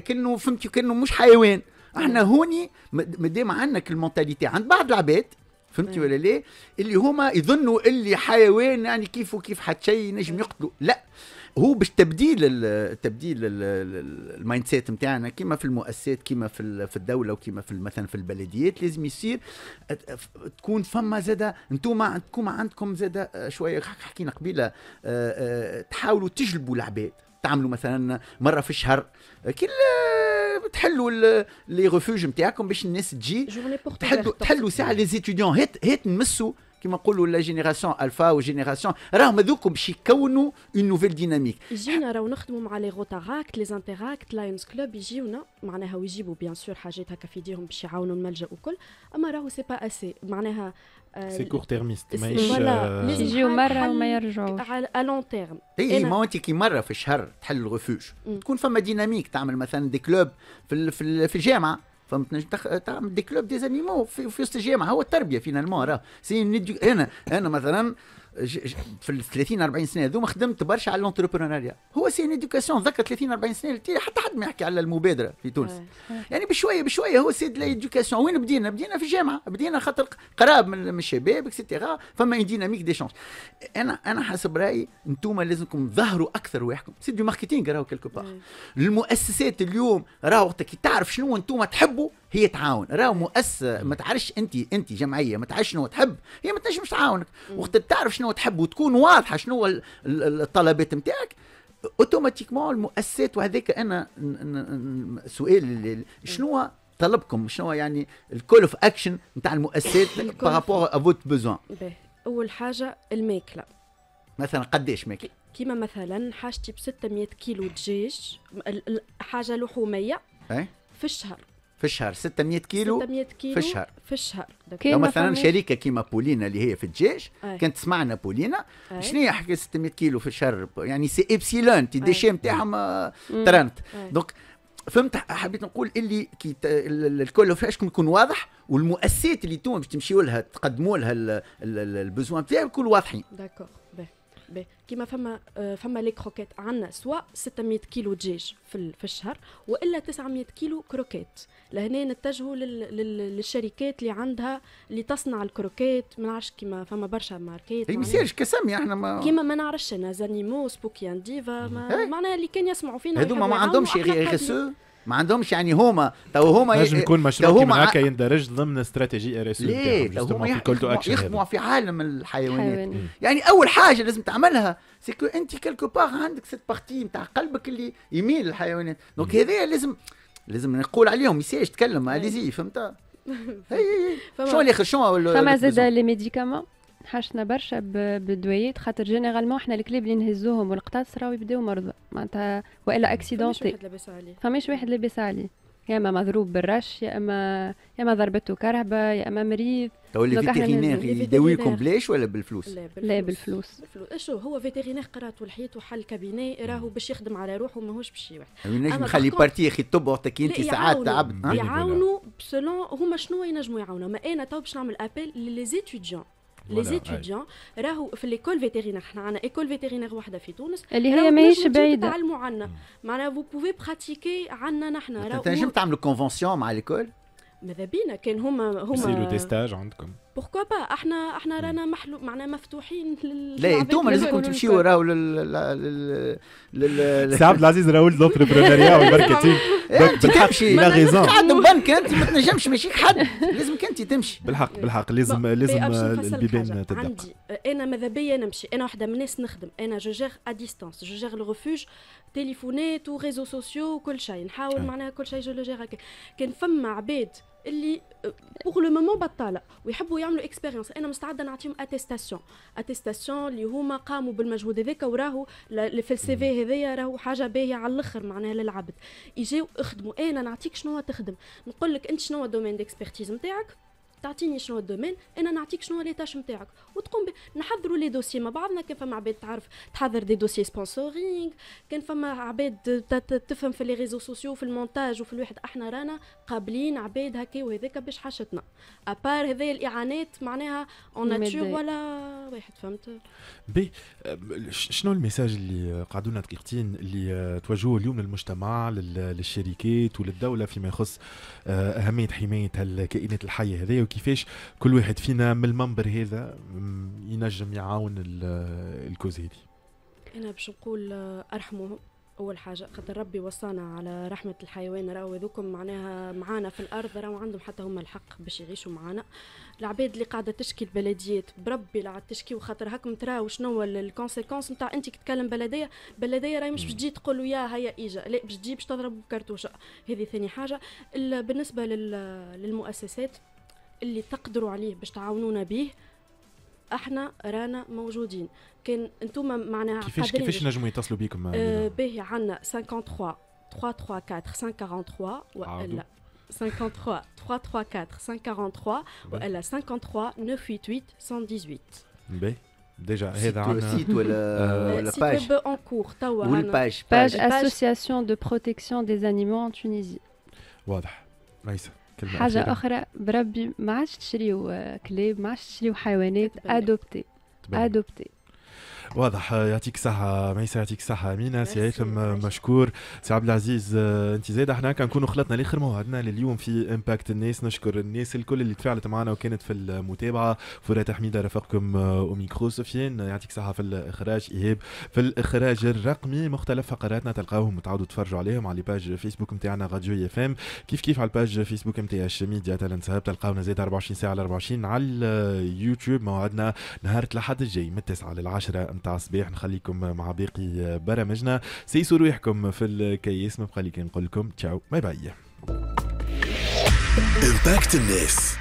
كأنه فهمتي كأنه مش حيوان. احنا هوني مادام عندنا المونتاليتي عند بعض العباد فهمتي ولا ليه اللي هما يظنوا اللي حيوان يعني كيف وكيف حتشي نجم يقتلوا. لا هو باش تبديل المايند سيت نتاعنا كيما في المؤسسات كيما في الدوله وكيما في مثلا في البلديات لازم يصير تكون فما زاده انتم عندكم زاده شويه حكينا قبيله تحاولوا تجلبوا العباد تعملوا مثلا مره في الشهر كل تحلوا لي ريفوج نتاعكم باش الناس تجي تحلوا ساعه لي زيتيديون هات نمسوا كما نقولوا لا جينيراسيون الفا وجينيراسيون راهم هذوكم باش يكونوا اون نوفيل ديناميك. يجينا راهو نخدموا مع لي روتاراكت لي انتراكت لاينز كلوب يجيونا معناها ويجيبوا بيان سور حاجات هكا في ديرهم باش يعاونوا الملجا وكل اما راهو سي با اسي معناها سي كور تيرميست ماهيش يجيو مره وما يرجعوش على لون تيرم. اي ما انت كي مره في الشهر تحل الرفوج تكون فما ديناميك تعمل مثلا دي كلوب في الجامعه فهمتني تعمل دي كلوب دي زانيمو في وسط الجامعه. هو التربيه فينالمون راه انا مثلا في 30 40 سنه هذوما خدمت برشا على الانتربرونيريا. هو سي ان ادوكاسيون ذكر 30 40 سنه حتى حد ما يحكي على المبادره في تونس يعني بشويه هو سي لا ادوكاسيون. وين بدينا في الجامعه خاطر قراب من الشباب اكسيتيرا فما ديناميك دي شونس. انا حسب رايي انتم لازمكم تظهروا اكثر واحكم سي دو ماركتينغ راهو كلكو باغ. المؤسسات اليوم راهو كي تعرف شنو انتم تحبوا هي تعاون. راهو مؤسسه ما تعرفش انت جمعيه ما تعرفش شنو تحب هي ما تنجمش تعاونك. وقت تعرف شنو تحب وتكون واضحه شنو الطلبات نتاعك اوتوماتيكمون المؤسسات. وهذاك انا سؤال شنو طلبكم شنو يعني الكول اوف اكشن نتاع المؤسسات بارابور ا فوت بوزوان. اول حاجه الماكله مثلا قداش ماكله كيما مثلا حاجتي ب 600 كيلو دجاج حاجه لحوميه في الشهر 600 كيلو في الشهر. لو مثلا شركه كيما بولينا اللي هي في الدجاج كانت تسمعنا بولينا شنو هي حكايه 600 كيلو في الشهر يعني سي ايبسيلون تي ديشي نتاعهم 30 دونك فهمت. حبيت نقول اللي كي الكل فاشكم يكون واضح والمؤسسات اللي انتم باش تمشيوا لها تقدموا لها البزوان نتاعهم يكونوا واضحين. داكور كيما فما لي كروكيت عندنا سوا 600 كيلو دجاج في الشهر والا 900 كيلو كروكيت. لهنا نتجهوا للشركات اللي عندها اللي تصنع الكروكيت ما نعرفش كيما فما برشا ماركات ما يصيرش كسمي احنا ما كيما ما نعرفش انا زانيمو سبوكي انديفا معناها اللي كان يسمعوا فينا هذوما ما عندهمش RSE ما عندهمش يعني هما نجم يكون مشروع كيما هكا يندرج ضمن استراتيجي RSE نتاعهم يخدموا في عالم الحيوانات. يعني اول حاجه لازم تعملها سي كو انت كالكو باغ عندك سيت بارتي نتاع قلبك اللي يميل للحيوانات دونك هذايا لازم نقول عليهم يساج تكلم اليزي فهمتها. شنو اللي شنو فما زاد لي ميديكامون حاشنا برشا بالدويات خاطر جينيرالمون احنا الكلاب اللي نهزوهم والقطاس راهو يبداو مرضى معناتها والا اكسيدونتي فماش واحد لاباس عليه يا اما مضروب بالرش يا اما ضربته كرهبه يا اما مريض. تو لي فيتيرينير يداويكم بلاش ولا بالفلوس؟ لا بالفلوس. شو هو فيتيرينير قراته لحيته وحل كابيني راهو باش يخدم على روحه ماهوش باش يوحد. نجم نخلي بارتي اخي تبع كي انت ساعات تعبت يعاونوا بسلون هما شنو ينجموا يعاونوا. ما انا تو باش نعمل ابل لي زيتيديون لي étudiants راهو في ليكول فيتيرينير احنا عندنا ايكول فيتيرينير واحده في تونس اللي هي ماهيش بعيده تعلموا عنا معناها فو بوفي براتيكي عنا نحن راهو تنجم تعملوا كونفونسيون مع ليكول ماذا بينا كان هما يصيروا دي ستاج عندكم بوركوا با احنا رانا محلو معناها مفتوحين لا انتم لازمكم تمشيوا راهو لل سي عبد العزيز راهو لونتربرونيريا والماركتينغ تمشي لا غيزون عندهم بنك انت ما تنجمش ماشيك حد لازمك انت تمشي بالحق لازم البيبان تدق. عندي انا ماذا بيا نمشي انا وحده من الناس نخدم انا جوجير ا ديستانس جوجير لو ريفوج تليفونات وريزو سوسيو وكل شيء نحاول معناها كل شيء جوجير هكا. كان فما عباد اللي بوغ لو مومون بطاله ويحبوا يعملوا اكسبيريونس انا مستعده نعطيهم اتيستاسيون اللي هما قاموا بالمجهود هذاك وراهو في السي في هذايا راهو حاجه باهيه على الاخر معناها للعبد يجيو يخدموا. انا نعطيك شنو تخدم نقول لك انت شنو دومين ديكسبيرتيز نتاعك تعطيني شنو الدومين انا نعطيك شنو لي تاش نتاعك وتقوم نحضروا لي دوسي مع بعضنا. كان فما عباد تعرف تحضر دي دوسي سبونسورينغ، كان فما عباد تفهم في لي ريزو سوسيو في المونتاج وفي الواحد. احنا رانا قابلين عباد هكا وهذاك باش حاشتنا ابار هذه الاعانات معناها اون ناتور ولا واحد. فهمت بي شنو الميساج اللي قعدونا دقيقتين اللي توجهوه اليوم للمجتمع للشركات وللدوله فيما يخص اهميه حمايه هالكائنات الحيه هذه وكيفاش كل واحد فينا من المنبر هذا ينجم يعاون الكوز هذه؟ انا باش نقول ارحموهم اول حاجه، خاطر ربي وصانا على رحمه الحيوان، راهو هذوكم معناها معانا في الارض، راهو عندهم حتى هما الحق باش يعيشوا معانا. العباد اللي قاعده تشكي البلديات بربي لا تشكي، وخاطر هاكم تراو شنو الكونسيكونس نتاع انت كي تكلم بلديه. بلديه راهي مش باش تجي تقول له يا هيا اجا، لا باش تجي باش تضرب كرتوشه. هذه ثاني حاجه. بالنسبه للمؤسسات اللي تقدروا عليه باش تعاونونا به، احنا رانا موجودين. كان انتوما معناها كيفاش نجموا يتصلوا بكم؟ باهي عندنا 53 334 543 والا 53 334 543 والا 53 988 118. باهي ديجا هذا عندنا سيت ولا باج اون كور توا باج اسوسياسيون دو بروتيكسيون دي انيمو ان تونيزي. واضح رئيسة. حاجة أخيرة. أخرى بربي ما عادش تشريو كلاب، ما عادش تشريو حيوانات، أدوبتي أدوبتي. واضح. يعطيك الصحة ميسا، يعطيك الصحة أمينة، سي هيثم مشكور، سي عبد العزيز أنت زايد. احنا كنكونوا خلطنا لآخر موعدنا لليوم في امباكت الناس. نشكر الناس الكل اللي تفاعلت معنا وكانت في المتابعة. فرات حميدة رفقكم وميكرو، سفيان يعطيك الصحة في الإخراج، إيهاب في الإخراج الرقمي. مختلف فقراتنا تلقاوهم وتعاودوا تفرجوا عليهم على باج فيسبوك نتاعنا راديو اف ام، كيف كيف على باج فيسبوك نتاع ميديا تالنت هاب، تلقاونا زايد 24 ساعة على 24. على اليوتيوب موعدنا نهار الأحد الجاي من 9 ل10 نتاع الصباح. نخليكم مع باقي برامجنا، سيسوا رويحكم في الكيس، ما بقالي كي نقول لكم تشاو باي باي.